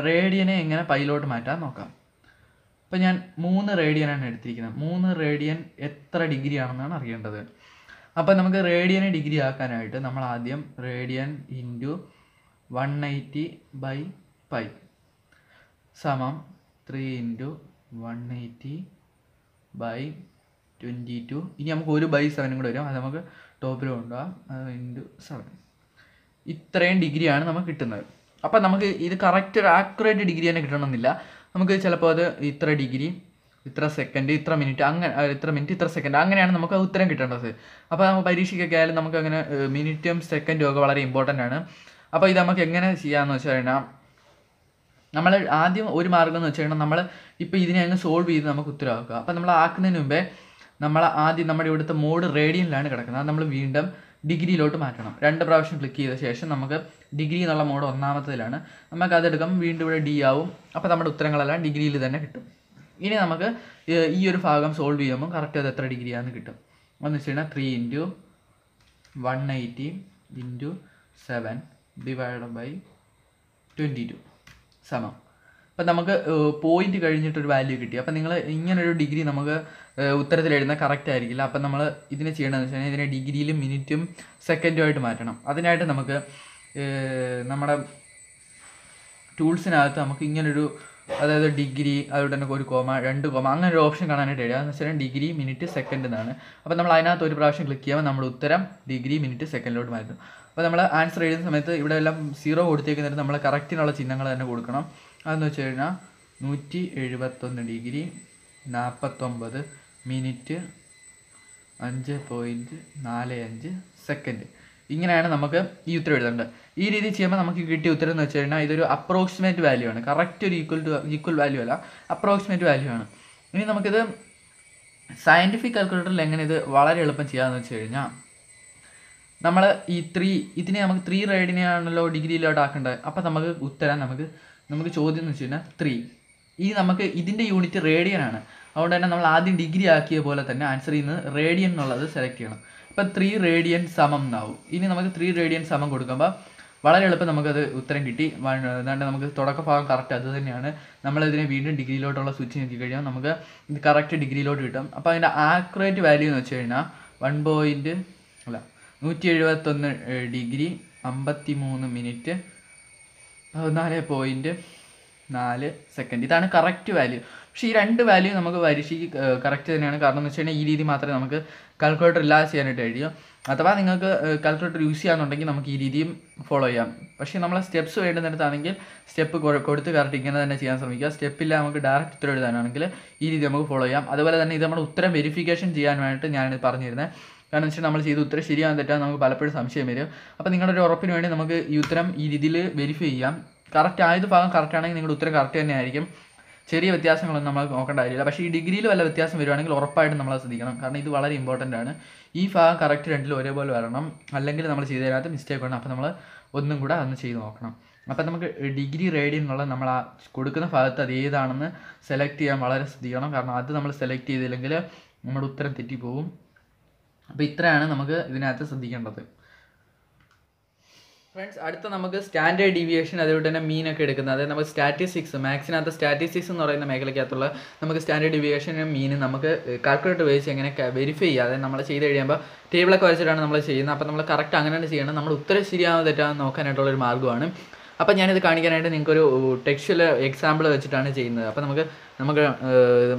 റേഡിയനെ എങ്ങനെ പൈയിലോട്ട് മാറ്റാൻ നോക്കാം. അപ്പോൾ ഞാൻ 3 റേഡിയനാണ് എടുത്തിരിക്കുന്നത്. 3 റേഡിയൻ എത്ര ഡിഗ്രി ആണെന്നാണ് അറിയേണ്ടത്. അപ്പോൾ നമുക്ക് റേഡിയനെ ഡിഗ്രി ആക്കാനായിട്ട് നമ്മൾ ആദ്യം റേഡിയൻ ഇൻറ്റു 180/π സമം 3 × 180/ 22. ഇനി നമുക്ക് 1/7 കൂടെ വരും, അത് നമുക്ക് ടോപ്പിൽ കൊണ്ടുപോകാം. അത് ×7 ഇത്രയും ഡിഗ്രിയാണ് നമുക്ക് കിട്ടുന്നത്. അപ്പം നമുക്ക് ഇത് കറക്റ്റ് ഒരു ആക്യുറേറ്റ് ഡിഗ്രി തന്നെ കിട്ടണമെന്നില്ല. നമുക്ക് ചിലപ്പോൾ അത് ഇത്ര ഡിഗ്രി, ഇത്ര സെക്കൻഡ്, ഇത്ര മിനിറ്റ്, അങ്ങനെ ഇത്ര മിനിറ്റ്, ഇത്ര സെക്കൻഡ്, അങ്ങനെയാണ് നമുക്ക് ഉത്തരം കിട്ടേണ്ടത്. അപ്പോൾ നമുക്ക് പരീക്ഷയ്ക്കൊക്കെ ആയാലും നമുക്ക് അങ്ങനെ മിനിറ്റും സെക്കൻഡും ഒക്കെ വളരെ ഇമ്പോർട്ടൻ്റ് ആണ്. അപ്പോൾ ഇത് നമുക്ക് എങ്ങനെ ചെയ്യാമെന്ന് വെച്ച് കഴിഞ്ഞാൽ, നമ്മൾ ആദ്യം ഒരു മാർഗം എന്ന് വെച്ച് കഴിഞ്ഞാൽ നമ്മൾ ഇപ്പോൾ ഇതിനെ അങ്ങ് സോൾവ് ചെയ്ത് നമുക്ക് ഉത്തരവാക്കുക. അപ്പോൾ നമ്മൾ ആക്കുന്നതിന് മുമ്പേ നമ്മൾ ആദ്യം നമ്മുടെ ഇവിടുത്തെ മോഡ് റേഡിയനിലാണ് കിടക്കുന്നത്, അത് നമ്മൾ വീണ്ടും ഡിഗ്രിയിലോട്ട് മാറ്റണം. 2 പ്രാവശ്യം ക്ലിക്ക് ചെയ്ത ശേഷം നമുക്ക് ഡിഗ്രി എന്നുള്ള മോഡ് ഒന്നാമത്തേലാണ്, നമുക്ക് അതെടുക്കാം. വീണ്ടും ഇവിടെ ഡി ആവും. അപ്പോൾ നമ്മുടെ ഉത്തരങ്ങളെല്ലാം ഡിഗ്രിയിൽ തന്നെ കിട്ടും. ഇനി നമുക്ക് ഈ ഒരു ഭാഗം സോൾവ് ചെയ്യുമ്പോൾ കറക്റ്റ് അത് എത്ര ഡിഗ്രിയാണെന്ന് കിട്ടും എന്ന് വെച്ച് കഴിഞ്ഞാൽ 3 × 180 × 7 / 22 സമം. അപ്പം നമുക്ക് പോയിൻറ്റ് കഴിഞ്ഞിട്ടൊരു വാല്യൂ കിട്ടി. അപ്പം നിങ്ങൾ ഇങ്ങനൊരു ഡിഗ്രി നമുക്ക് ഉത്തരത്തിൽ എഴുതുന്ന കറക്റ്റ് ആയിരിക്കില്ല. അപ്പം നമ്മൾ ഇതിനെ ചെയ്യണമെന്ന് വെച്ച് കഴിഞ്ഞാൽ ഇതിനെ ഡിഗ്രിയിലും മിനിറ്റും സെക്കൻഡുമായിട്ട് മാറ്റണം. അതിനായിട്ട് നമുക്ക് നമ്മുടെ ടൂൾസിനകത്ത് നമുക്ക് ഇങ്ങനൊരു, അതായത് ഡിഗ്രി, അതുകൊണ്ട് തന്നെ 1, 2, അങ്ങനെ ഒരു ഓപ്ഷൻ കാണാനായിട്ട് എഴുതുക. എന്ന് വെച്ചാൽ ഡിഗ്രി മിനിറ്റ് സെക്കൻഡ് എന്നാണ്. അപ്പോൾ നമ്മൾ അതിനകത്ത് 1 പ്രാവശ്യം ക്ലിക്ക് ചെയ്യുമ്പോൾ നമ്മുടെ ഉത്തരം ഡിഗ്രി മിനിറ്റ് സെക്കൻഡിലോട്ട് മാറ്റും. അപ്പോൾ നമ്മൾ ആൻസർ എഴുതുന്ന സമയത്ത് ഇവിടെ എല്ലാം 0 കൊടുത്തേക്കുന്നിടത്ത് നമ്മൾ കറക്റ്റിനുള്ള ചിഹ്നങ്ങൾ തന്നെ കൊടുക്കണം. അതെന്ന് വെച്ച് കഴിഞ്ഞാൽ 171 ഡിഗ്രി 49 മിനിറ്റ് 5.45 സെക്കൻഡ്. ഇങ്ങനെയാണ് നമുക്ക് ഈ ഉത്തരം എഴുതേണ്ടത്. ഈ രീതി ചെയ്യുമ്പോൾ നമുക്ക് കിട്ടിയ ഉത്തരം എന്ന് വെച്ച് കഴിഞ്ഞാൽ ഇതൊരു അപ്രോക്സിമേറ്റ് വാല്യൂ ആണ്. കറക്റ്റ് ഒരു ഈക്വൽ വാല്യൂ അല്ല, അപ്രോക്സിമേറ്റ് വാല്യൂ ആണ്. ഇനി നമുക്കിത് സയൻറ്റിഫിക് കാൽക്കുലേറ്ററിൽ എങ്ങനെ ഇത് വളരെ എളുപ്പം ചെയ്യാമെന്ന് വെച്ച് കഴിഞ്ഞാൽ, നമ്മൾ ഈ 3, ഇതിനെ നമുക്ക് 3 റേഡിനെയാണല്ലോ ഡിഗ്രിയിലോട്ട് ആക്കേണ്ടത്. അപ്പോൾ നമുക്ക് ഉത്തരം നമുക്ക് ചോദ്യം എന്ന് വെച്ച് കഴിഞ്ഞാൽ 3. ഈ നമുക്ക് ഇതിൻ്റെ യൂണിറ്റ് റേഡിയനാണ്. അതുകൊണ്ട് തന്നെ നമ്മൾ ആദ്യം ഡിഗ്രി ആക്കിയ പോലെ തന്നെ ആൻസർ ചെയ്യുന്നത് റേഡിയൻ എന്നുള്ളത് സെലക്ട് ചെയ്യണം. ഇപ്പം 3 റേഡിയൻ സമം എന്നാവും. ഇനി നമുക്ക് 3 റേഡിയൻ സമം കൊടുക്കുമ്പോൾ വളരെ എളുപ്പം നമുക്കത് ഉത്തരം കിട്ടി. എന്താണ്ട് നമുക്ക് തുടക്കഭാഗം കറക്റ്റ് അത് തന്നെയാണ്. നമ്മളിതിനെ വീണ്ടും ഡിഗ്രിയിലോട്ടുള്ള സ്വിച്ച് നോക്കി കഴിഞ്ഞാൽ നമുക്ക് ഇത് കറക്റ്റ് ഡിഗ്രിയിലോട്ട് കിട്ടും. അപ്പോൾ അതിൻ്റെ ആക്യുറേറ്റ് വാല്യൂ എന്ന് വെച്ച് കഴിഞ്ഞാൽ 171 ഡിഗ്രി 53 മിനിറ്റ് 14.4 സെക്കൻഡ്. ഇതാണ് കറക്റ്റ് വാല്യൂ. പക്ഷേ ഈ 2 വാല്യൂ നമുക്ക് പരീക്ഷയ്ക്ക് കറക്റ്റ് തന്നെയാണ്. കാരണം എന്ന് വെച്ച് കഴിഞ്ഞാൽ ഈ രീതി മാത്രമേ നമുക്ക് കാൽക്കുലേറ്റർ ഇല്ലാതെ ചെയ്യാനായിട്ട് കഴിയൂ. അഥവാ നിങ്ങൾക്ക് കാൽക്കുലേറ്റർ യൂസ് ചെയ്യാമെന്നുണ്ടെങ്കിൽ നമുക്ക് ഈ രീതിയും ഫോളോ ചെയ്യാം. പക്ഷേ നമ്മൾ സ്റ്റെപ്സ് വേണ്ടുന്നിടത്താണെങ്കിൽ സ്റ്റെപ്പ് കൊടുത്ത് കറക്റ്റ് ഇങ്ങനെ തന്നെ ചെയ്യാൻ ശ്രമിക്കുക. സ്റ്റെപ്പില്ല നമുക്ക് ഡയറക്റ്റ് ഉത്തരം എഴുതാനാണെങ്കിൽ ഈ രീതി നമുക്ക് ഫോളോ ചെയ്യാം. അതുപോലെ തന്നെ ഇത് നമ്മുടെ ഉത്തരം വെരിഫിക്കേഷൻ ചെയ്യാനായിട്ട് ഞാനിത് പറഞ്ഞിരുന്നത്. കാരണം വെച്ചാൽ നമ്മൾ ചെയ്ത് ഉത്തരം ശരിയാകാൻ തെറ്റാൻ നമുക്ക് പലപ്പോഴും സംശയം വരും. അപ്പോൾ നിങ്ങളുടെ ഒരു ഉറപ്പിന് വേണ്ടി നമുക്ക് ഈ ഉത്തരം ഈ രീതിയിൽ വെരിഫൈ ചെയ്യാം. കറക്റ്റ് ആയത് ഭാഗം കറക്റ്റ് ആണെങ്കിൽ നിങ്ങളുടെ ഉത്തരം കറക്റ്റ് തന്നെ ആയിരിക്കും. ചെറിയ വ്യത്യാസങ്ങളൊന്നും നമ്മൾ നോക്കേണ്ട കാര്യമില്ല. പക്ഷേ ഈ ഡിഗ്രിയിൽ വല്ല വ്യത്യാസം വരുവാണെങ്കിൽ ഉറപ്പായിട്ടും നമ്മളത് ശ്രദ്ധിക്കണം. കാരണം ഇത് വളരെ ഇമ്പോർട്ടൻ്റ് ആണ്. ഈ ഭാഗം കറക്റ്റ് 2ലും ഒരേപോലെ വരണം. അല്ലെങ്കിൽ നമ്മൾ ചെയ്തതിനകത്ത് മിസ്റ്റേക്ക് വേണം. അപ്പോൾ നമ്മൾ ഒന്നും കൂടെ അന്ന് ചെയ്ത് നോക്കണം. അപ്പോൾ നമുക്ക് ഡിഗ്രി റേഡിയൻ എന്നുള്ള നമ്മൾ ആ കൊടുക്കുന്ന ഭാഗത്ത് അത് ഏതാണെന്ന് സെലക്ട് ചെയ്യാൻ വളരെ ശ്രദ്ധിക്കണം. കാരണം അത് നമ്മൾ സെലക്ട് ചെയ്തില്ലെങ്കിൽ നമ്മുടെ ഉത്തരം തെറ്റിപ്പോവും. അപ്പോൾ ഇത്രയാണ് നമുക്ക് ഇതിനകത്ത് ശ്രദ്ധിക്കേണ്ടത്. ഫ്രണ്ട്സ്, അടുത്ത നമുക്ക് സ്റ്റാൻഡേർഡ് ഡീവിയേഷൻ അതുകൊണ്ട് തന്നെ മീനൊക്കെ എടുക്കുന്നത്, അതായത് നമുക്ക് സ്റ്റാറ്റിസ്റ്റിക്സ്, മാത്സിനകത്ത് സ്റ്റാറ്റിസ്റ്റിക്സ് എന്ന് പറയുന്ന മേഖലയ്ക്കകത്തുള്ള നമുക്ക് സ്റ്റാൻഡേർഡ് ഡീവിയേഷനും മീനും നമുക്ക് കാൽക്കുലേറ്റർ ഉപയോഗിച്ച് എങ്ങനെ വെരിഫൈ ചെയ്യുക. അതായത് നമ്മൾ ചെയ്ത് കഴിയുമ്പോൾ ടേബിളൊക്കെ വരച്ചിട്ടാണ് നമ്മൾ ചെയ്യുന്നത്. അപ്പോൾ നമ്മൾ കറക്റ്റ് അങ്ങനെ ചെയ്യണം. നമ്മൾ ഉത്തരം ശരിയാവുന്ന തെറ്റാണെന്ന് നോക്കാനായിട്ടുള്ളൊരു മാർഗ്ഗമാണ്. അപ്പോൾ ഞാനിത് കാണിക്കാനായിട്ട് നിങ്ങൾക്കൊരു ടെക്സ്റ്റിൽ എക്സാമ്പിൾ വെച്ചിട്ടാണ് ചെയ്യുന്നത്. അപ്പോൾ നമുക്ക്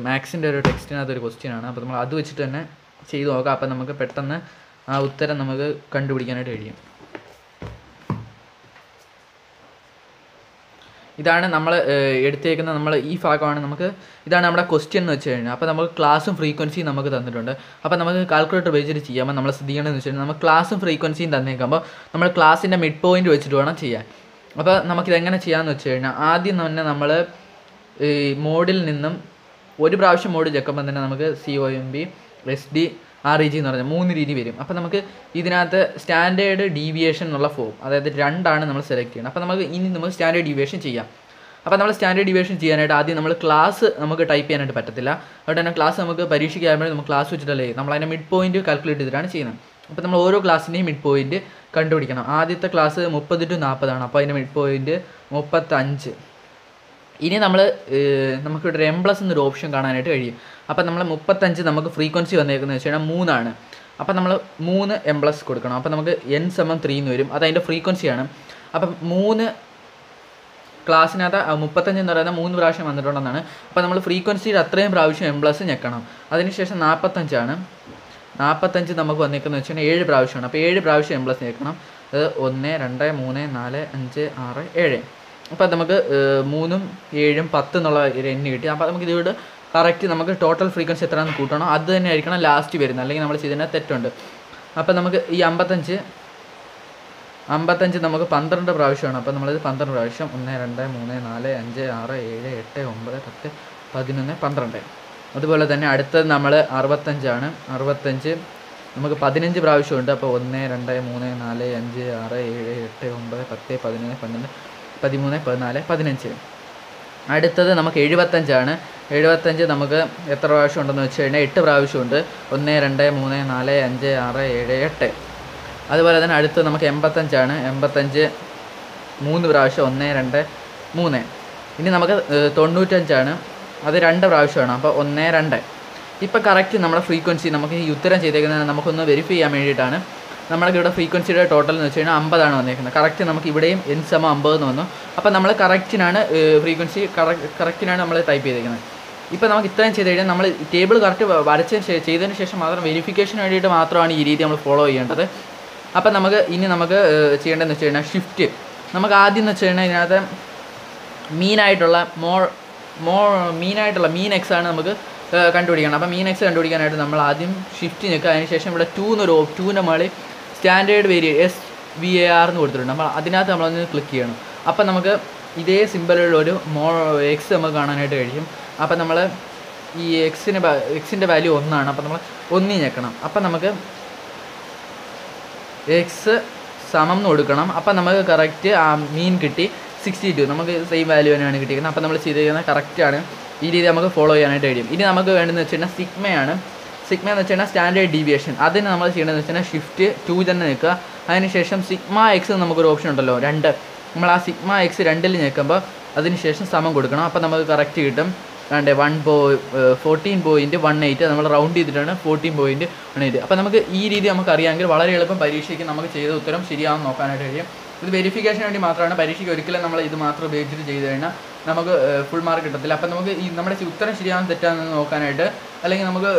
മാത്സിൻ്റെ ഒരു ടെക്സ്റ്റിനകത്തൊരു ക്വസ്റ്റ്യനാണ്. അപ്പോൾ നമ്മൾ അത് വെച്ചിട്ട് തന്നെ ചെയ്ത് നോക്കാം. അപ്പം നമുക്ക് പെട്ടെന്ന് ആ ഉത്തരം നമുക്ക് കണ്ടുപിടിക്കാനായിട്ട് കഴിയും. ഇതാണ് നമ്മൾ എടുത്തേക്കുന്ന ഈ ഭാഗമാണ് നമുക്ക്. ഇതാണ് നമ്മുടെ ക്വസ്റ്റ്യൻ എന്ന് വെച്ച് കഴിഞ്ഞാൽ. അപ്പോൾ നമുക്ക് ക്ലാസ്സും ഫ്രീക്വൻസിയും നമുക്ക് തന്നിട്ടുണ്ട്. അപ്പോൾ നമുക്ക് കാൽക്കുലേറ്റർ ഉപയോഗിച്ചിട്ട് ചെയ്യാമ്പോൾ നമ്മൾ ശ്രദ്ധിക്കേണ്ടതെന്ന് വെച്ച് കഴിഞ്ഞാൽ, നമ്മൾ ക്ലാസ്സും ഫ്രീക്വൻസിയും തന്നേക്കുമ്പോൾ നമ്മൾ ക്ലാസ്സിൻ്റെ മിഡ് പോയിൻറ്റ് വെച്ചിട്ട് വേണം ചെയ്യാൻ. അപ്പോൾ നമുക്കിതെങ്ങനെ ചെയ്യാമെന്ന് വെച്ച് കഴിഞ്ഞാൽ, ആദ്യം തന്നെ നമ്മൾ ഈ മോഡിൽ നിന്നും 1 പ്രാവശ്യം മോഡ് ചെക്കുമ്പോൾ തന്നെ നമുക്ക് COMB, SD, REG എന്ന് പറഞ്ഞാൽ 3 രീതി വരും. അപ്പോൾ നമുക്ക് ഇതിനകത്ത് സ്റ്റാൻഡേർഡ് ഡീവിയേഷൻ എന്നുള്ള ഫോം, അതായത് 2ആണ് നമ്മൾ സെലക്ട് ചെയ്യണം. അപ്പോൾ ഇനി നമുക്ക് സ്റ്റാൻഡേർഡ് ഡീവിയേഷൻ ചെയ്യാം. അപ്പോൾ നമ്മൾ സ്റ്റാൻഡേർഡ് ഡീവിയേഷൻ ചെയ്യാനായിട്ട് ആദ്യം നമ്മൾ ക്ലാസ് നമുക്ക് ടൈപ്പ് ചെയ്യാനായിട്ട് പറ്റത്തില്ല. അതുകൊണ്ട് തന്നെ ക്ലാസ് നമുക്ക് പരീക്ഷയ്ക്ക് ആകുമ്പോൾ നമുക്ക് ക്ലാസ് വെച്ചിട്ടല്ലേ നമ്മൾ അതിൻ്റെ മിഡ് പോയിൻറ്റ് കാൽക്കുലേറ്റ് ചെയ്തിട്ടാണ് ചെയ്യുന്നത്. അപ്പോൾ നമ്മൾ ഓരോ ക്ലാസ്സിൻ്റെയും മിഡ് പോയിൻറ്റ് കണ്ടുപിടിക്കണം. ആദ്യത്തെ ക്ലാസ് 30 to 40 ആണ്. അപ്പോൾ അതിൻ്റെ മിഡ് പോയിൻറ്റ് 35. ഇനി നമുക്കിവിടെ ഒരു M+ എന്നൊരു ഓപ്ഷൻ കാണാനായിട്ട് കഴിയും. അപ്പോൾ നമ്മൾ 35 നമുക്ക് ഫ്രീക്വൻസി വന്നേക്കുന്നത് വെച്ച് കഴിഞ്ഞാൽ 3ആണ്. അപ്പോൾ നമ്മൾ 3 M+ കൊടുക്കണം. അപ്പോൾ നമുക്ക് N = 3 എന്ന് വരും. അത് അതിൻ്റെ ഫ്രീക്വൻസിയാണ്. അപ്പം 3 ക്ലാസ്സിനകത്ത് 35 എന്ന് പറയുന്നത് 3 പ്രാവശ്യം വന്നിട്ടുണ്ടെന്നാണ്. അപ്പോൾ നമ്മൾ ഫ്രീക്വൻസിയിൽ അത്രയും പ്രാവശ്യം M+ ഞെക്കണം. അതിനുശേഷം 45 നമുക്ക് വന്നിരിക്കുന്നത് വെച്ചാൽ 7 പ്രാവശ്യമാണ്. അപ്പോൾ 7 പ്രാവശ്യം M+ ഞെക്കണം. അത് 1, 2, 3, 4, 5, 6, 7. അപ്പോൾ നമുക്ക് 3, 7, 10 എന്നുള്ള ഒരു എണ്ണം കിട്ടി. അപ്പോൾ നമുക്ക് ഇതിവിടെ കറക്റ്റ് നമുക്ക് ടോട്ടൽ ഫ്രീക്വൻസി എത്രയാണെന്ന് കൂട്ടണം, അത് തന്നെ ആയിരിക്കണം ലാസ്റ്റ് വരുന്നത്, അല്ലെങ്കിൽ നമ്മൾ ചെയ്തതിന് തെറ്റുണ്ട്. അപ്പോൾ നമുക്ക് ഈ 55 നമുക്ക് 12 പ്രാവശ്യമാണ്. അപ്പോൾ നമ്മളിത് 12 പ്രാവശ്യം 1, 2, 3, 4, 5, 6, 7, 8, 9, 10, 11, 12. അതുപോലെ തന്നെ അടുത്തത് നമ്മൾ 65 ആണ്. 65 നമുക്ക് 15 പ്രാവശ്യമുണ്ട്. അപ്പോൾ 1, 2, 3, 4, 5, 6, 7, 8, 9, 10, 11, 12, 13, 14, 15. അടുത്തത് നമുക്ക് 75 ആണ്. 75 നമുക്ക് എത്ര പ്രാവശ്യം ഉണ്ടെന്ന് വെച്ച് കഴിഞ്ഞാൽ 8 പ്രാവശ്യമുണ്ട്. 1, 2, 3, 4, 5, 6, 7, 8. അതുപോലെ തന്നെ അടുത്തത് നമുക്ക് 85 ആണ്. 85 3 പ്രാവശ്യം 1, 2, 3. ഇനി നമുക്ക് 95 ആണ്. അത് 2 പ്രാവശ്യമാണ്. അപ്പോൾ 1, 2. ഇപ്പോൾ കറക്റ്റ് നമ്മുടെ ഫ്രീക്വൻസി നമുക്ക് ഈ ഉത്തരം ചെയ്തേക്കുന്നത് നമുക്കൊന്ന് വെരിഫൈ ചെയ്യാൻ വേണ്ടിയിട്ടാണ്. നമ്മൾക്ക് ഇവിടെ ഫ്രീക്വൻസിയുടെ ടോട്ടൽ എന്ന് വെച്ച് കഴിഞ്ഞാൽ 50 ആണ് വന്നിരിക്കുന്നത്. കറക്റ്റ് നമുക്ക് ഇവിടെയും N=50 എന്ന് വന്നു. അപ്പോൾ നമ്മൾ കറക്റ്റിനാണ് ഫ്രീക്വൻസി കറക്റ്റിനാണ് നമ്മൾ ടൈപ്പ് ചെയ്തിരിക്കുന്നത്. ഇപ്പോൾ നമുക്ക് ഇത്രയും ചെയ്ത് കഴിഞ്ഞാൽ നമ്മൾ ടേബിൾ കറക്റ്റ് ചെയ്തതിന് ശേഷം മാത്രം വെരിഫിക്കേഷന് വേണ്ടിയിട്ട് മാത്രമാണ് ഈ രീതി നമ്മൾ ഫോളോ ചെയ്യേണ്ടത്. അപ്പോൾ നമുക്ക് ഇനി നമുക്ക് ചെയ്യേണ്ടതെന്ന് വെച്ച് കഴിഞ്ഞാൽ ഷിഫ്റ്റ്. നമുക്ക് ആദ്യം എന്ന് വെച്ച് കഴിഞ്ഞാൽ ഇതിനകത്ത് മീൻ എക്സാണ് നമുക്ക് കണ്ടുപിടിക്കണം. അപ്പോൾ മീൻ എക്സ് കണ്ടുപിടിക്കാനായിട്ട് നമ്മൾ ആദ്യം ഷിഫ്റ്റ് നിൽക്കുക. അതിനുശേഷം ഇവിടെ 2 മുകളിൽ സ്റ്റാൻഡേർഡ് വേരിയബിൾ SVAR എന്ന് കൊടുത്തിട്ടുണ്ട്. അപ്പോൾ അതിനകത്ത് നമ്മളൊന്ന് ക്ലിക്ക് ചെയ്യണം. അപ്പോൾ നമുക്ക് ഇതേ സിമ്പിളുള്ള ഒരു എക്സ് നമുക്ക് കാണാനായിട്ട് കഴിയും. അപ്പോൾ നമ്മൾ ഈ എക്സിൻ്റെ വാല്യൂ 1 ആണ്. അപ്പോൾ നമ്മൾ 1 ഞെക്കണം. അപ്പോൾ നമുക്ക് x= എന്ന് കൊടുക്കണം. അപ്പോൾ നമുക്ക് കറക്റ്റ് ആ മീൻ കിട്ടി 62. നമുക്ക് സെയിം വാല്യൂ തന്നെയാണ് കിട്ടിയിരിക്കുന്നത്. അപ്പോൾ നമ്മൾ ചെയ്തിരിക്കുന്നത് കറക്റ്റാണ്. ഈ രീതി നമുക്ക് ഫോളോ ചെയ്യാനായിട്ട് കഴിയും. ഇനി നമുക്ക് വേണ്ടതെന്ന് വെച്ച് കഴിഞ്ഞാൽ സിഗ്മയാണ്. സിഗ്മ എന്ന് വെച്ച് കഴിഞ്ഞാൽ സ്റ്റാൻഡേർഡ് ഡീവിയേഷൻ. അതിന് നമ്മൾ ചെയ്യേണ്ടതെന്ന് വെച്ച് കഴിഞ്ഞാൽ ഷിഫ്റ്റ് 2 തന്നെ നിൽക്കുക. അതിനുശേഷം σx നമുക്കൊരു ഓപ്ഷൻ ഉണ്ടല്ലോ 2. നമ്മൾ ആ σx 2 നിൽക്കുമ്പോൾ അതിനുശേഷം സമം കൊടുക്കണം. അപ്പോൾ നമുക്ക് കറക്റ്റ് കിട്ടും 14.18. നമ്മൾ റൗണ്ട് ചെയ്തിട്ടാണ് 14.18. അപ്പോൾ നമുക്ക് ഈ രീതി നമുക്ക് അറിയാമെങ്കിൽ വളരെ എളുപ്പം പരീക്ഷയ്ക്ക് നമുക്ക് ചെയ്ത ഉത്തരം ശരിയാണെന്ന് നോക്കാനായിട്ട് കഴിയും. ഇത് വെരിഫിക്കേഷൻ വേണ്ടി മാത്രമാണ്. പരീക്ഷയ്ക്ക് ഒരിക്കലും നമ്മൾ ഇത് മാത്രം ഉപയോഗിച്ചിട്ട് ചെയ്ത് കഴിഞ്ഞാൽ നമുക്ക് ഫുൾ മാർക്ക് കിട്ടത്തില്ല. അപ്പം നമുക്ക് ഈ നമ്മുടെ ഉത്തരം ശരിയാണെന്ന് തെറ്റാണെന്ന് നോക്കാനായിട്ട്, അല്ലെങ്കിൽ നമുക്ക്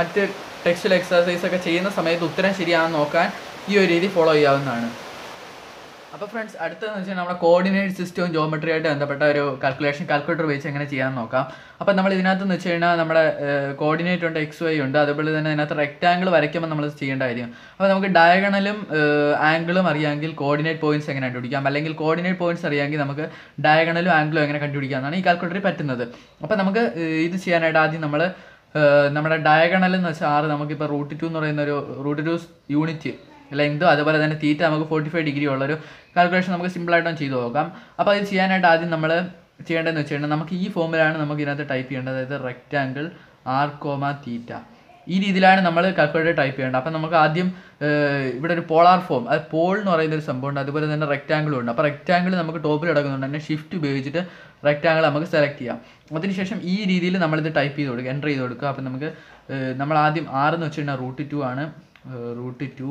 മറ്റ് ടെക്സ്റ്റൽ എക്സസൈസൊക്കെ ചെയ്യുന്ന സമയത്ത് ഉത്തരം ശരിയാണെന്ന് നോക്കാൻ ഈ ഒരു രീതി ഫോളോ ചെയ്യാവുന്നതാണ്. അപ്പോൾ ഫ്രണ്ട്സ്, അടുത്തതെന്ന് വെച്ചാൽ നമ്മുടെ കോർഡിനേറ്റ് സിസ്റ്റവും ജോമെട്രിയായിട്ട് ബന്ധപ്പെട്ട ഒരു കാൽക്കുലേറ്റർ വെച്ച് എങ്ങനെ ചെയ്യാമെന്ന് നോക്കാം. അപ്പോൾ നമ്മൾ ഇതിനകത്തെന്ന് വെച്ച് കഴിഞ്ഞാൽ നമ്മുടെ കോർഡിനേറ്റ് ഉണ്ട്, XY ഉണ്ട്. അതുപോലെ തന്നെ ഇതിനകത്ത് റെക്റ്റാങ്കിൾ വരയ്ക്കുമ്പോൾ നമ്മൾ ചെയ്യേണ്ട കാര്യം. അപ്പോൾ നമുക്ക് ഡയഗണലും ആംഗിളും അറിയാമെങ്കിൽ കോർഡിനേറ്റ് പോയിൻറ്റ്സ് എങ്ങനെ കണ്ടുപിടിക്കാം, അല്ലെങ്കിൽ കോർഡിനേറ്റ് പോയിൻറ്റ്സ് അറിയാമെങ്കിൽ നമുക്ക് ഡയഗണലും ആംഗിളും എങ്ങനെ കണ്ടുപിടിക്കാമെന്നാണ് ഈ കാൽക്കുലേറ്ററിൽ പറ്റുന്നത്. അപ്പോൾ നമുക്ക് ഇത് ചെയ്യാനായിട്ട് ആദ്യം നമ്മുടെ ഡയഗണൽ എന്ന് വെച്ചാൽ 6, നമുക്കിപ്പോൾ √2 എന്ന് പറയുന്നൊരു √2 യൂണിറ്റ് ലെങ്ത്, അതുപോലെ തന്നെ തീറ്റ നമുക്ക് 45 ഡിഗ്രി ഉള്ളൊരു കാൽക്കുലേഷൻ നമുക്ക് സിമ്പിളായിട്ടൊന്ന് ചെയ്ത് നോക്കാം. അപ്പോൾ ഇത് ചെയ്യാനായിട്ട് ആദ്യം നമ്മൾ ചെയ്യേണ്ടതെന്ന് വെച്ച് കഴിഞ്ഞാൽ നമുക്ക് ഈ ഫോമിലാണ് നമുക്ക് ഇതിനകത്ത് ടൈപ്പ് ചെയ്യേണ്ടത്. അതായത് റെക്റ്റാങ്കിൾ r, θ ഈ രീതിയിലാണ് നമ്മൾ കാൽക്കുലേറ്റർ ടൈപ്പ് ചെയ്യേണ്ടത്. അപ്പോൾ നമുക്ക് ആദ്യം ഇവിടെ ഒരു പോളാർ ഫോം, അത് പോൾ എന്ന് പറയുന്നൊരു സംഭവമുണ്ട്. അതുപോലെ തന്നെ റെക്റ്റാങ്കിളും ഉണ്ട്. അപ്പോൾ റെക്റ്റാങ്കിൾ നമുക്ക് ടോപ്പിൽ കിടക്കുന്നുണ്ട്. അതിനെ ഷിഫ്റ്റ് ഉപയോഗിച്ചിട്ട് റെക്റ്റാങ്കിൾ നമുക്ക് സെലക്ട് ചെയ്യാം. അതിനുശേഷം ഈ രീതിയിൽ നമ്മളിത് ടൈപ്പ് ചെയ്ത് കൊടുക്കുക, എൻ്റർ ചെയ്ത് കൊടുക്കുക. അപ്പോൾ നമുക്ക് നമ്മൾ ആദ്യം 6 വെച്ച് കഴിഞ്ഞാൽ √2 ആണ്. √2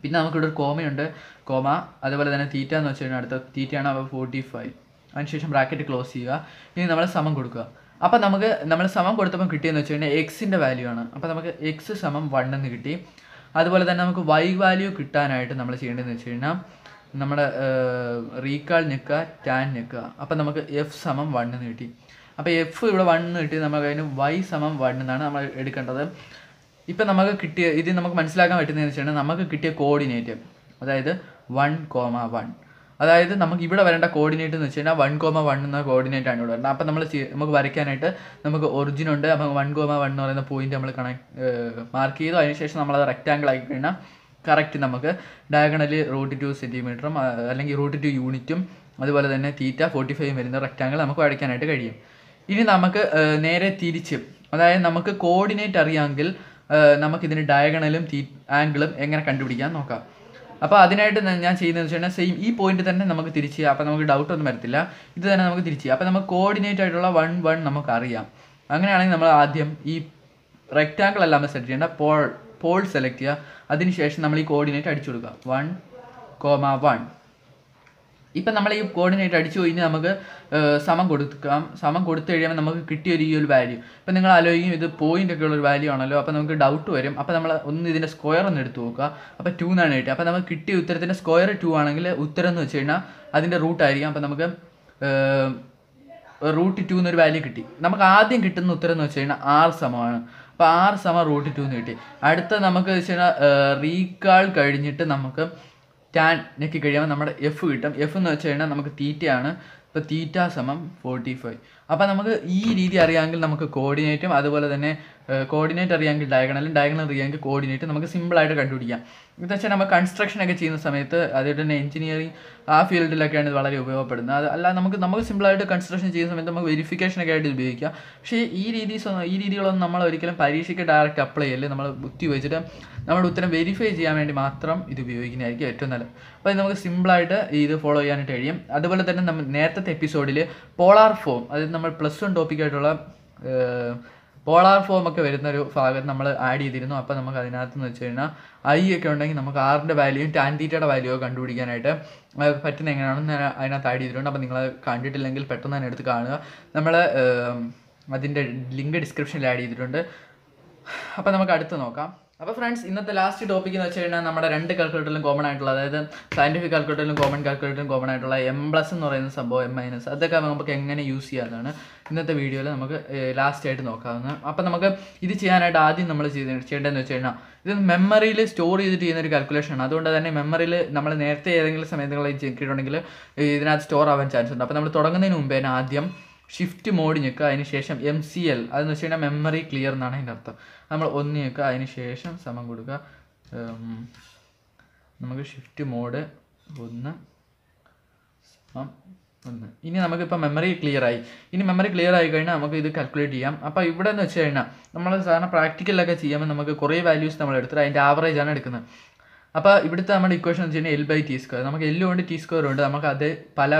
പിന്നെ നമുക്കിവിടെ ഒരു കോമയുണ്ട്, കോമ. അതുപോലെ തന്നെ തീറ്റ എന്ന് വെച്ച് കഴിഞ്ഞാൽ അടുത്ത തീറ്റയാണ്. അപ്പോൾ 45. അതിനുശേഷം ബ്രാക്കറ്റ് ക്ലോസ് ചെയ്യുക. ഇനി നമ്മൾ സമം കൊടുക്കുക. അപ്പോൾ നമുക്ക് നമ്മൾ സമം കൊടുത്തപ്പോൾ കിട്ടിയെന്ന് വെച്ച് കഴിഞ്ഞാൽ എക്സിൻ്റെ വാല്യൂ ആണ്. അപ്പോൾ നമുക്ക് x=1 എന്ന് കിട്ടി. അതുപോലെ തന്നെ നമുക്ക് y വാല്യൂ കിട്ടാനായിട്ട് നമ്മൾ ചെയ്യേണ്ടതെന്ന് വെച്ച് കഴിഞ്ഞാൽ നമ്മുടെ റീകാൾ നിൽക്കുക, ടാൻ നിൽക്കുക. അപ്പോൾ നമുക്ക് f=1 എന്ന് കിട്ടി. അപ്പോൾ f ഇവിടെ 1 എന്ന് കിട്ടി. നമുക്ക് അതിന് y=1 എന്നാണ് നമ്മൾ എടുക്കേണ്ടത്. ഇപ്പം നമുക്ക് കിട്ടിയ ഇത് നമുക്ക് മനസ്സിലാക്കാൻ പറ്റുന്നതെന്ന് വെച്ച് കഴിഞ്ഞാൽ നമുക്ക് കിട്ടിയ കോർഡിനേറ്റ്, അതായത് 1,1. അതായത് നമുക്ക് ഇവിടെ വരേണ്ട കോർഡിനേറ്റ് എന്ന് വെച്ച് കഴിഞ്ഞാൽ 1,1 എന്ന കോർഡിനേറ്റ് ആണ് ഇവിടെ വരേണ്ടത്. അപ്പം നമുക്ക് വരയ്ക്കാനായിട്ട് നമുക്ക് ഒറിജിനുണ്ട്. അപ്പം 1,1 എന്ന് പറയുന്ന പോയിൻറ്റ് നമ്മൾ മാർക്ക് ചെയ്തു. അതിനുശേഷം നമ്മളത് റെക്റ്റാങ്കിൾ ആക്കി കഴിഞ്ഞാൽ കറക്റ്റ് നമുക്ക് ഡയഗണലി √2 സെൻറ്റിമീറ്ററും അല്ലെങ്കിൽ √2 യൂണിറ്റും അതുപോലെ തന്നെ തീറ്റ 45 വരുന്ന റെക്റ്റാങ്കിൾ നമുക്ക് വരയ്ക്കാനായിട്ട് കഴിയും. ഇനി നമുക്ക് നേരെ തിരിച്ച്, അതായത് നമുക്ക് കോർഡിനേറ്റ് അറിയാമെങ്കിൽ നമുക്കിതിന് ഡയഗണലും ആംഗിളും എങ്ങനെ കണ്ടുപിടിക്കാൻ നോക്കാം. അപ്പോൾ അതിനായിട്ട് ഞാൻ ചെയ്യുന്നതെന്ന് വെച്ച് കഴിഞ്ഞാൽ സെയിം ഈ പോയിന്റ് തന്നെ നമുക്ക് തിരിച്ച് ചെയ്യാം. അപ്പോൾ നമുക്ക് ഡൗട്ടൊന്നും വരത്തില്ല. ഇത് തന്നെ നമുക്ക് തിരിച്ച് ചെയ്യാം. അപ്പോൾ നമുക്ക് കോർഡിനേറ്റ് ആയിട്ടുള്ള 1,1 നമുക്കറിയാം. അങ്ങനെയാണെങ്കിൽ നമ്മൾ ആദ്യം ഈ റെക്റ്റാങ്കിൾ അല്ല നമ്മൾ സെലക്ട് ചെയ്യേണ്ട, പോൾ സെലക്ട് ചെയ്യുക. അതിനുശേഷം നമ്മൾ ഈ കോർഡിനേറ്റ് അടിച്ചു കൊടുക്കുക 1,1. If we coordinate the sum of the value. If we point value, we have doubt. We have a square. We have a 2. We have a square. We have a root. Root 2 value. We have R sum. R sum root 2. We have recall. Tan nekki kadiyam nammada f kittum f ennu vechayna namakku theta aanu appo theta = 45 appo namakku ee reethi ariyengil namakku coordinate um adupole thanne coordinate ariyengil diagonal diagonal ariyengil coordinate namakku simple aayittu kandupidikam idu vechana namakku construction okke cheyna samayathe adeyane engineering aa field ilakku aanu valare upayogapadunna alla namakku simple aayittu construction cheyna samayathe namakku verification okke aayittu ubhayikka പക്ഷേ ഈ രീതികളൊന്നും നമ്മൾ ഒരിക്കലും പരീക്ഷയ്ക്ക് direct apply ചെയ്യല്ലേ നമ്മൾ ബുദ്ധി വെച്ചിട്ട് നമ്മൾ ഉത്തരം വെരിഫൈ ചെയ്യാൻ വേണ്ടി മാത്രം ഇത് ഉപയോഗിക്കുന്നതായിരിക്കും ഏറ്റവും നല്ലത് അപ്പോൾ നമുക്ക് സിമ്പിൾ ആയിട്ട് ഇത് ഫോളോ ചെയ്യാനായിട്ട് കഴിയും അതുപോലെ തന്നെ നമ്മൾ നേരത്തെ എപ്പിസോഡിൽ പോളാർ ഫോം അതായത് നമ്മൾ +1 ടോപ്പിക് ആയിട്ടുള്ള പോളാർ ഫോം ഒക്കെ വരുന്ന ഒരു ഭാഗം നമ്മൾ ആഡ് ചെയ്തിരുന്നു അപ്പോൾ നമുക്ക് അതിനകത്ത് എന്ന് വെച്ചാൽ i ഒക്കെ ഉണ്ടെങ്കിൽ നമുക്ക് r ന്റെ വാല്യൂയും tan θ യുടെ വാല്യൂയും കണ്ടുപിടിക്കാനായിട്ട് പറ്റുന്ന എങ്ങനെയാണെന്ന് ഞാൻ അതിനകത്ത് ആഡ് ചെയ്തിട്ടുണ്ട് അപ്പോൾ നിങ്ങൾ കണ്ടിട്ടില്ലെങ്കിൽ പെട്ടെന്ന് തന്നെ എടുത്ത് കാണുക നമ്മൾ അതിന്റെ ലിങ്ക് ഡിസ്ക്രിപ്ഷനിൽ ആഡ് ചെയ്തിട്ടുണ്ട് അപ്പോൾ നമുക്ക് അടുത്ത നോക്കാം അപ്പോൾ ഫ്രണ്ട്സ് ഇന്നത്തെ ലാസ്റ്റ് ടോപ്പിക് എന്ന് വെച്ചാൽ നമ്മുടെ രണ്ട് കാൽക്കുലേറ്ററിലും കോമൺ ആയിട്ടുള്ള അതായത് സയന്റിഫിക് കാൽക്കുലേറ്ററിലും കോമൺ ആയിട്ടുള്ള m+ എന്ന് പറയുന്ന സംഭവം m- അതൊക്കെ നമുക്ക് എങ്ങനെ യൂസ് ചെയ്യാനാണ് ഇന്നത്തെ വീഡിയോയിൽ നമുക്ക് ലാസ്റ്റ് ആയിട്ട് നോക്കാവുന്നത് അപ്പോൾ നമുക്ക് ഇത് ചെയ്യാനായിട്ട് ആദ്യം നമ്മൾ ചെയ്യേണ്ടതെന്ന് വെച്ചാൽ ഇത് മെമ്മറിയിൽ സ്റ്റോർ ചെയ്തിട്ട് ചെയ്യുന്ന ഒരു കാൽക്കുലേഷൻ ആണ് അതുകൊണ്ട് തന്നെ മെമ്മറിയിൽ നമ്മൾ നേരത്തെ ഏതെങ്കിലും സമയത്തുകളെ ചെയ്തിട്ടുണ്ടെങ്കിൽ ഇതിനകത്ത് സ്റ്റോർ ആവാൻ ചാൻസ് ഉണ്ട് അപ്പോൾ നമ്മൾ തുടങ്ങുന്നതിന് മുമ്പേ ആദ്യം ഷിഫ്റ്റ് മോഡ് ഞെക്കുക അതിനുശേഷം MCL അതെന്ന് വെച്ച് കഴിഞ്ഞാൽ മെമ്മറി ക്ലിയർ എന്നാണ് അതിൻ്റെ അർത്ഥം നമ്മൾ ഒന്ന് ഞെക്കുക അതിനുശേഷം സമം കൊടുക്കുക നമുക്ക് ഷിഫ്റ്റ് മോഡ് ഒന്ന് ഇനി നമുക്കിപ്പോൾ മെമ്മറി ക്ലിയർ ആയി ഇനി മെമ്മറി ക്ലിയർ ആയി കഴിഞ്ഞാൽ നമുക്ക് ഇത് കാൽക്കുലേറ്റ് ചെയ്യാം അപ്പോൾ ഇവിടെ എന്ന് വെച്ച് കഴിഞ്ഞാൽ നമ്മൾ സാധാരണ പ്രാക്ടിക്കലൊക്കെ ചെയ്യുമ്പോൾ നമുക്ക് കുറേ വാല്യൂസ് നമ്മൾ എടുത്തിട്ട് അതിൻ്റെ ആവറേജാണ് എടുക്കുന്നത് അപ്പോൾ ഇവിടുത്തെ നമ്മുടെ ഇക്വേഷൻ എന്ന് വെച്ചാൽ L/T². നമുക്ക് L ഉണ്ട് T² ഉണ്ട് നമുക്ക് അത് പല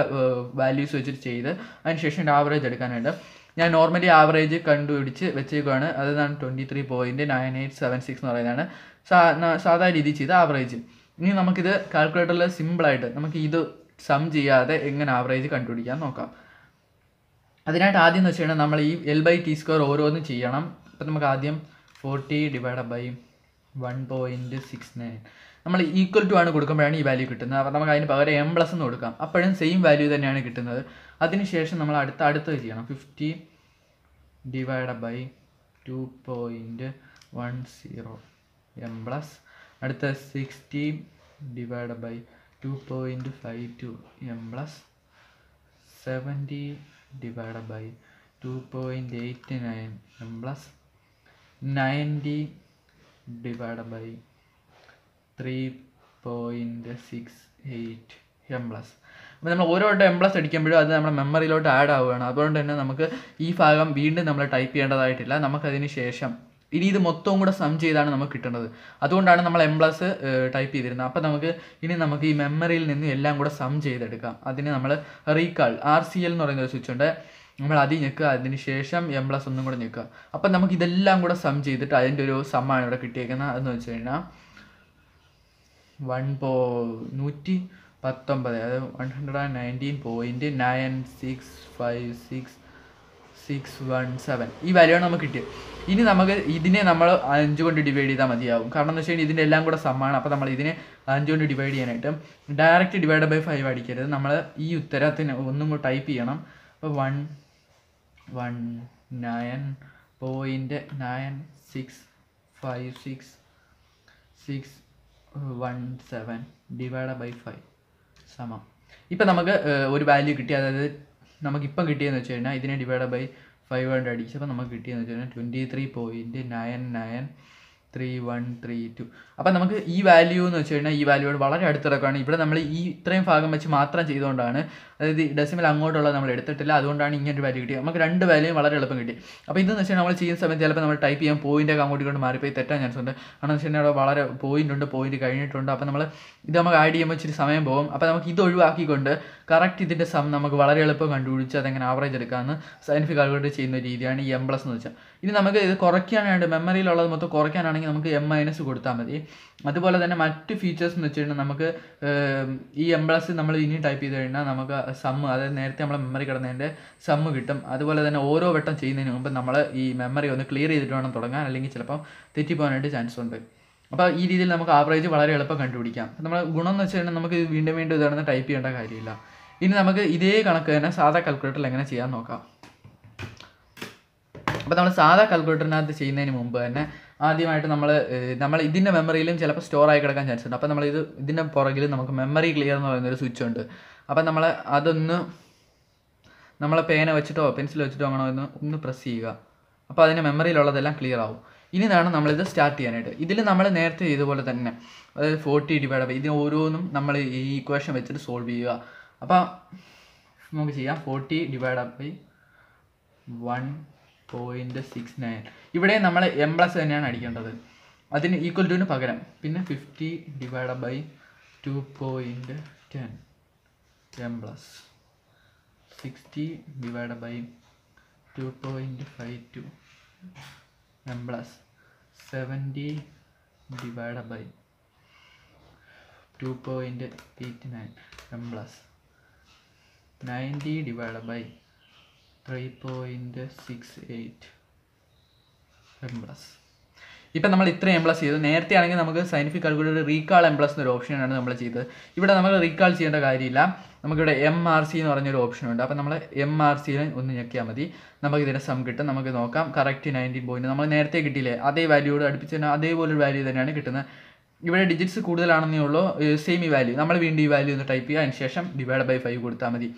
വാല്യൂസ് വെച്ചിട്ട് ചെയ്ത് അതിനുശേഷം ആവറേജ് എടുക്കാനായിട്ട് ഞാൻ നോർമലി ആവറേജ് കണ്ടുപിടിച്ച് വെച്ചേക്കുകയാണ് അതാണ് 23.9876 എന്ന് പറയുന്നതാണ് സാധാരണ രീതിയിൽ ചെയ്ത ആവറേജ്. ഇനി നമുക്കിത് കാൽക്കുലേറ്ററിൽ സിമ്പിളായിട്ട് നമുക്ക് ഇത് സം ചെയ്യാതെ എങ്ങനെ ആവറേജ് കണ്ടുപിടിക്കാൻ നോക്കാം. അതിനായിട്ട് ആദ്യം എന്ന് വെച്ച് കഴിഞ്ഞാൽ നമ്മൾ ഈ L/T² ഓരോന്നും ചെയ്യണം. അപ്പം നമുക്ക് ആദ്യം 40 / 1.69 നമ്മൾ ഈക്വൽ ടു ആണ് കൊടുക്കുമ്പോഴാണ് ഈ വാല്യൂ കിട്ടുന്നത്. അപ്പോൾ നമുക്ക് അതിന് പകരം m+ എന്ന് കൊടുക്കാം. അപ്പോഴും സെയിം വാല്യൂ തന്നെയാണ് കിട്ടുന്നത്. അതിനുശേഷം നമ്മൾ അടുത്തത് ചെയ്യണം 50 / 2.10 m+ അടുത്ത 60 / 2.52 m+ 70 / 2.89 m+ 90 / 3.68 m+. അപ്പോൾ നമ്മൾ ഓരോ വട്ടം m+ അടിക്കുമ്പോഴും അത് നമ്മുടെ മെമ്മറിയിലോട്ട് ആഡ് ആവുകയാണ്. അതുകൊണ്ട് തന്നെ നമുക്ക് ഈ ഭാഗം വീണ്ടും നമ്മൾ ടൈപ്പ് ചെയ്യേണ്ടതായിട്ടില്ല. നമുക്കതിന് ശേഷം ഇനി ഇത് മൊത്തവും കൂടെ സം ചെയ്താണ് നമുക്ക് കിട്ടുന്നത്. അതുകൊണ്ടാണ് നമ്മൾ m+ ടൈപ്പ് ചെയ്തിരുന്നത്. അപ്പോൾ നമുക്ക് ഈ മെമ്മറിയിൽ നിന്ന് എല്ലാം കൂടെ സം ചെയ്തെടുക്കാം. അതിന് നമ്മൾ റീകാൾ RCL എന്ന് പറയുന്ന ഒരു സ്വിച്ച് ഉണ്ട്. നമ്മൾ അതിൽ ഞെക്കുക അതിനുശേഷം m+ ഒന്നും കൂടെ ഞെക്കുക. അപ്പം നമുക്ക് ഇതെല്ലാം കൂടെ സം ചെയ്തിട്ട് അതിൻ്റെ ഒരു സമ്മാണ് ഇവിടെ കിട്ടിയേക്കുന്നത്. അതെന്ന് വെച്ച് കഴിഞ്ഞാൽ 119 അതായത് 119.9656617 ഈ വാല്യൂണ് നമുക്ക് കിട്ടിയത്. ഇനി നമുക്ക് ഇതിനെ നമ്മൾ 5 കൊണ്ട് ഡിവൈഡ് ചെയ്താൽ മതിയാവും. കാരണം എന്ന് വെച്ച് കഴിഞ്ഞാൽ ഇതിൻ്റെ എല്ലാം കൂടെ സമ്മാണ്. അപ്പോൾ നമ്മൾ ഇതിനെ 5 കൊണ്ട് ഡിവൈഡ് ചെയ്യാനായിട്ട് ഡയറക്റ്റ് /5 അടിക്കരുത്. നമ്മൾ ഈ ഉത്തരത്തിന് ഒന്നും കൂടെ ടൈപ്പ് ചെയ്യണം. അപ്പോൾ 119.9656617 / 5 സമം. ഇപ്പം നമുക്ക് ഒരു വാല്യൂ കിട്ടി. അതായത് നമുക്കിപ്പം കിട്ടിയെന്ന് വെച്ച് കഴിഞ്ഞാൽ ഇതിനെ /5 കൊണ്ട് അടിച്ചപ്പോൾ നമുക്ക് കിട്ടിയെന്ന് വെച്ച് കഴിഞ്ഞാൽ 23.993132. അപ്പം നമുക്ക് ഈ വാല്യൂ എന്ന് വെച്ച് കഴിഞ്ഞാൽ ഈ വാല്യൂയോട് വളരെ അടുത്തിടക്കാണ്. ഇവിടെ നമ്മൾ ഈ ഇത്രയും ഭാഗം വെച്ച് മാത്രം ചെയ്തുകൊണ്ടാണ്, അതായത് ഡെസിമൽ അങ്ങോട്ടുള്ളത് നമ്മൾ എടുത്തിട്ടില്ല. അതുകൊണ്ടാണ് ഇങ്ങനൊരു വാല്യൂ കിട്ടിയത്. നമുക്ക് രണ്ട് വാല്യൂയും വളരെ എളുപ്പം കിട്ടി. അപ്പോൾ ഇതെന്ന് വെച്ചാൽ നമ്മൾ ചെയ്യുന്ന സമയത്ത് ചിലപ്പോൾ നമ്മൾ ടൈപ്പ് ചെയ്യാൻ പോയിൻ്റൊക്കെ അങ്ങോട്ട് മാറിപ്പോയി തെറ്റാൻ ചാൻസ് ഉണ്ട്. കാരണം എന്ന് വെച്ച് കഴിഞ്ഞാൽ അവിടെ വളരെ പോയിൻ്റ് കഴിഞ്ഞിട്ടുണ്ട്. അപ്പോൾ നമ്മൾ ഇത് നമുക്ക് ആഡ് ചെയ്യുമ്പോൾ ഇച്ചിരി സമയം പോകും. അപ്പോൾ നമുക്ക് ഇത് ഒഴിവാക്കിക്കൊണ്ട് കറക്റ്റ് ഇതിൻ്റെ സം നമുക്ക് വളരെ എളുപ്പം കണ്ടുപിടിച്ച് അതെങ്ങനെ ആവറേജ് എടുക്കാമെന്ന് സയന്റിഫിക് കാൽക്കുലേറ്റ് ചെയ്യുന്ന രീതിയാണ് ഈ m+ എന്ന് വെച്ചാൽ. ഇനി നമുക്ക് ഇത് കുറയ്ക്കാനായിട്ട് മെമ്മറിയിലുള്ളത് മൊത്തം കുറയ്ക്കാനാണ് ആണെങ്കിൽ നമുക്ക് M- കൊടുത്താൽ മതി. അതുപോലെ തന്നെ മറ്റ് ഫീച്ചേഴ്സ് എന്ന് വെച്ചിട്ടുണ്ടെങ്കിൽ നമുക്ക് ഈ M+ നമ്മൾ ഇനി ടൈപ്പ് ചെയ്ത് കഴിഞ്ഞാൽ നമുക്ക് സമ്മ്, അതായത് നേരത്തെ നമ്മൾ മെമ്മറി കിടന്നതിൻ്റെ സമ്മ് കിട്ടും. അതുപോലെ തന്നെ ഓരോ വട്ടം ചെയ്യുന്നതിന് മുമ്പ് നമ്മൾ ഈ മെമ്മറി ഒന്ന് ക്ലിയർ ചെയ്തിട്ട് വേണം തുടങ്ങാൻ, അല്ലെങ്കിൽ ചിലപ്പം തെറ്റിപ്പോകാനായിട്ട് ചാൻസ് ഉണ്ട്. അപ്പോൾ ഈ രീതിയിൽ നമുക്ക് ആവറേജ് വളരെ എളുപ്പം കണ്ടുപിടിക്കാം. നമ്മൾ ഗുണം എന്ന് വെച്ച് കഴിഞ്ഞാൽ നമുക്ക് വീണ്ടും വീണ്ടും ഇതാണെന്ന് ടൈപ്പ് ചെയ്യേണ്ട കാര്യമില്ല. ഇനി നമുക്ക് ഇതേ കണക്ക് തന്നെ സാധാ കാൽക്കുലേറ്ററിൽ എങ്ങനെ ചെയ്യാൻ നോക്കാം. അപ്പോൾ നമ്മൾ സാധാ കാൽക്കുലേറ്ററിനകത്ത് ചെയ്യുന്നതിന് മുമ്പ് തന്നെ ആദ്യമായിട്ട് നമ്മൾ ഇതിൻ്റെ മെമ്മറിയിലും ചിലപ്പോൾ സ്റ്റോർ ആയി കിടക്കാൻ ചാൻസ് ഉണ്ട്. അപ്പോൾ നമ്മളിത് ഇതിൻ്റെ പുറകിൽ നമുക്ക് മെമ്മറി ക്ലിയർ എന്ന് പറയുന്നൊരു സ്വിച്ച് ഉണ്ട്. അപ്പോൾ നമ്മൾ അതൊന്ന് നമ്മളെ പേന വെച്ചിട്ടോ പെൻസിൽ വെച്ചിട്ടോ അങ്ങനെ ഒന്ന് പ്രസ് ചെയ്യുക. അപ്പോൾ അതിൻ്റെ മെമ്മറിയിലുള്ളതെല്ലാം ക്ലിയർ ആവും. ഇനിയാണ് നമ്മളിത് സ്റ്റാർട്ട് ചെയ്യാനായിട്ട്. ഇതിൽ നമ്മൾ നേരത്തെ ചെയ്തുപോലെ തന്നെ, അതായത് 40 / ഇതിന് ഓരോന്നും നമ്മൾ ഈ ഇക്വേഷൻ വെച്ചിട്ട് സോൾവ് ചെയ്യുക. അപ്പോൾ നമുക്ക് ചെയ്യാം 40 / 1.69. ഇവിടെ നമ്മൾ M+ തന്നെയാണ് അടിക്കേണ്ടത്, അതിന് ഈക്വൽ ടുവിന് പകരം. പിന്നെ 50 / 2.10 M+, 60 / 2.52 M+, 70 / 2.89 M+, 90 / 3.68 M+. ഇപ്പം നമ്മൾ ഇത്ര M+ ചെയ്തു. നേരത്തെ ആണെങ്കിൽ നമുക്ക് സയൻറ്റിഫിക് കാൽക്കുലേറ്റർ റീകാൾ M+ എന്നൊരു ഓപ്ഷനാണ് നമ്മൾ ചെയ്തത്. ഇവിടെ നമ്മൾ റീകാൾ ചെയ്യേണ്ട കാര്യമില്ല. നമുക്കിവിടെ MRC എന്ന് പറഞ്ഞൊരു ഓപ്ഷനുണ്ട്. അപ്പം നമ്മൾ MRCയിൽ ഒന്ന് ഞെക്കിയാൽ മതി, നമുക്ക് ഇതിൻ്റെ സം കിട്ടും. നമുക്ക് നോക്കാം കറക്റ്റ് 19 പോയിൻറ്റ് നമ്മൾ നേരത്തെ കിട്ടിയില്ലേ അതേ വാല്യൂയോട് അടുപ്പിച്ച് തന്നെ അതേപോലൊരു വാല്യൂ തന്നെയാണ് കിട്ടുന്നത്. ഇവിടെ ഡിജിറ്റ്സ് കൂടുതലാണെന്നേ ഉള്ളൂ, സെയിം ഈ വാല്യൂ. നമ്മൾ വീണ്ടും ഈ വാല്യൂ ഒന്ന് ടൈപ്പ് ചെയ്യുക, അതിന് ശേഷം / 5 കൊടുത്താൽ മതി.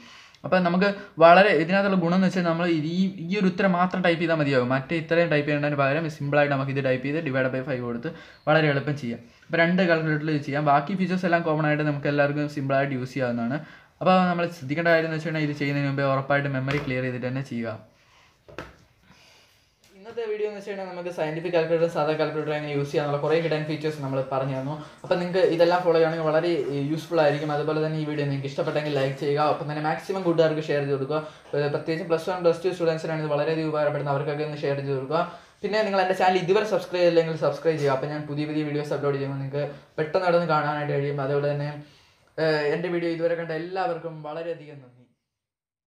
അപ്പം നമുക്ക് വളരെ ഇതിനകത്തുള്ള ഗുണം എന്ന് വെച്ചാൽ നമ്മൾ ഈ ഒരു ഉത്തരം മാത്രം ടൈപ്പ് ചെയ്താൽ മതിയാവും. മറ്റേ ഇത്രയും ടൈപ്പ് ചെയ്യേണ്ടതിന് പകരം സിമ്പിളായിട്ട് നമുക്ക് ഇത് ടൈപ്പ് ചെയ്ത് / 5 കൊടുത്ത് വളരെ എളുപ്പം ചെയ്യാം. അപ്പോൾ രണ്ട് കാൽക്കുലേറ്ററിൽ ചെയ്യാം. ബാക്കി ഫീച്ചേഴ്സ് എല്ലാം കോമൺ ആയിട്ട് നമുക്ക് എല്ലാവർക്കും സിമ്പിളായിട്ട് യൂസ് ചെയ്യാവുന്നതാണ്. അപ്പോൾ നമ്മൾ ശ്രദ്ധിക്കേണ്ട കാര്യം എന്ന് വെച്ചിട്ടുണ്ടെങ്കിൽ ഇത് ചെയ്യുന്നതിന് മുമ്പേ ഉറപ്പായിട്ട് മെമ്മറി ക്ലിയർ ചെയ്തിട്ട് തന്നെ ചെയ്യുക. ഇന്നത്തെ വീഡിയോ എന്ന് വെച്ചിട്ടുണ്ടെങ്കിൽ നമുക്ക് സയൻറ്റിഫിക് കാൽക്കുലേറ്ററും സാധാ കാൽക്കുലേറ്ററും എങ്ങനെ യൂസ് ചെയ്യാനുള്ള കുറേ കിട്ടാൻ ഫീച്ചേഴ്സ് നമ്മൾ പറഞ്ഞു തന്നു. അപ്പോൾ നിങ്ങൾക്ക് ഇതെല്ലാം ഫോളോ ചെയ്യുകയാണെങ്കിൽ വളരെ യൂസ്ഫുൾ ആയിരിക്കും. അതുപോലെ തന്നെ ഈ വീഡിയോ നിങ്ങൾക്ക് ഇഷ്ടപ്പെട്ടെങ്കിൽ ലൈക്ക് ചെയ്യുക, ഒപ്പം തന്നെ മാക്സിമം കൂട്ടുകാർക്ക് ഷെയർ ചെയ്ത് കൊടുക്കുക. പ്രത്യേകിച്ച് പ്ലസ് 1 / പ്ലസ് 2 സ്റ്റുഡൻസിനാണ് ഇത് വളരെയധികം ഉപകാരപ്പെടുന്നത്, അവർക്കൊക്കെ ഒന്ന് ഷെയർ ചെയ്ത് കൊടുക്കുക. പിന്നെ നിങ്ങൾ എൻ്റെ ചാനൽ ഇതുവരെ സബ്സ്ക്രൈബ് ചെയ്തില്ലെങ്കിൽ സബ്സ്ക്രൈബ് ചെയ്യുക. അപ്പോൾ ഞാൻ പുതിയ വീഡിയോസ് അപ്ലോഡ് ചെയ്യുമ്പോൾ നിങ്ങൾക്ക് പെട്ടെന്ന് കാണാനായിട്ട് കഴിയും. അതുപോലെ തന്നെ എൻ്റെ വീഡിയോ ഇതുവരെ കണ്ട എല്ലാവർക്കും വളരെയധികം നന്ദി.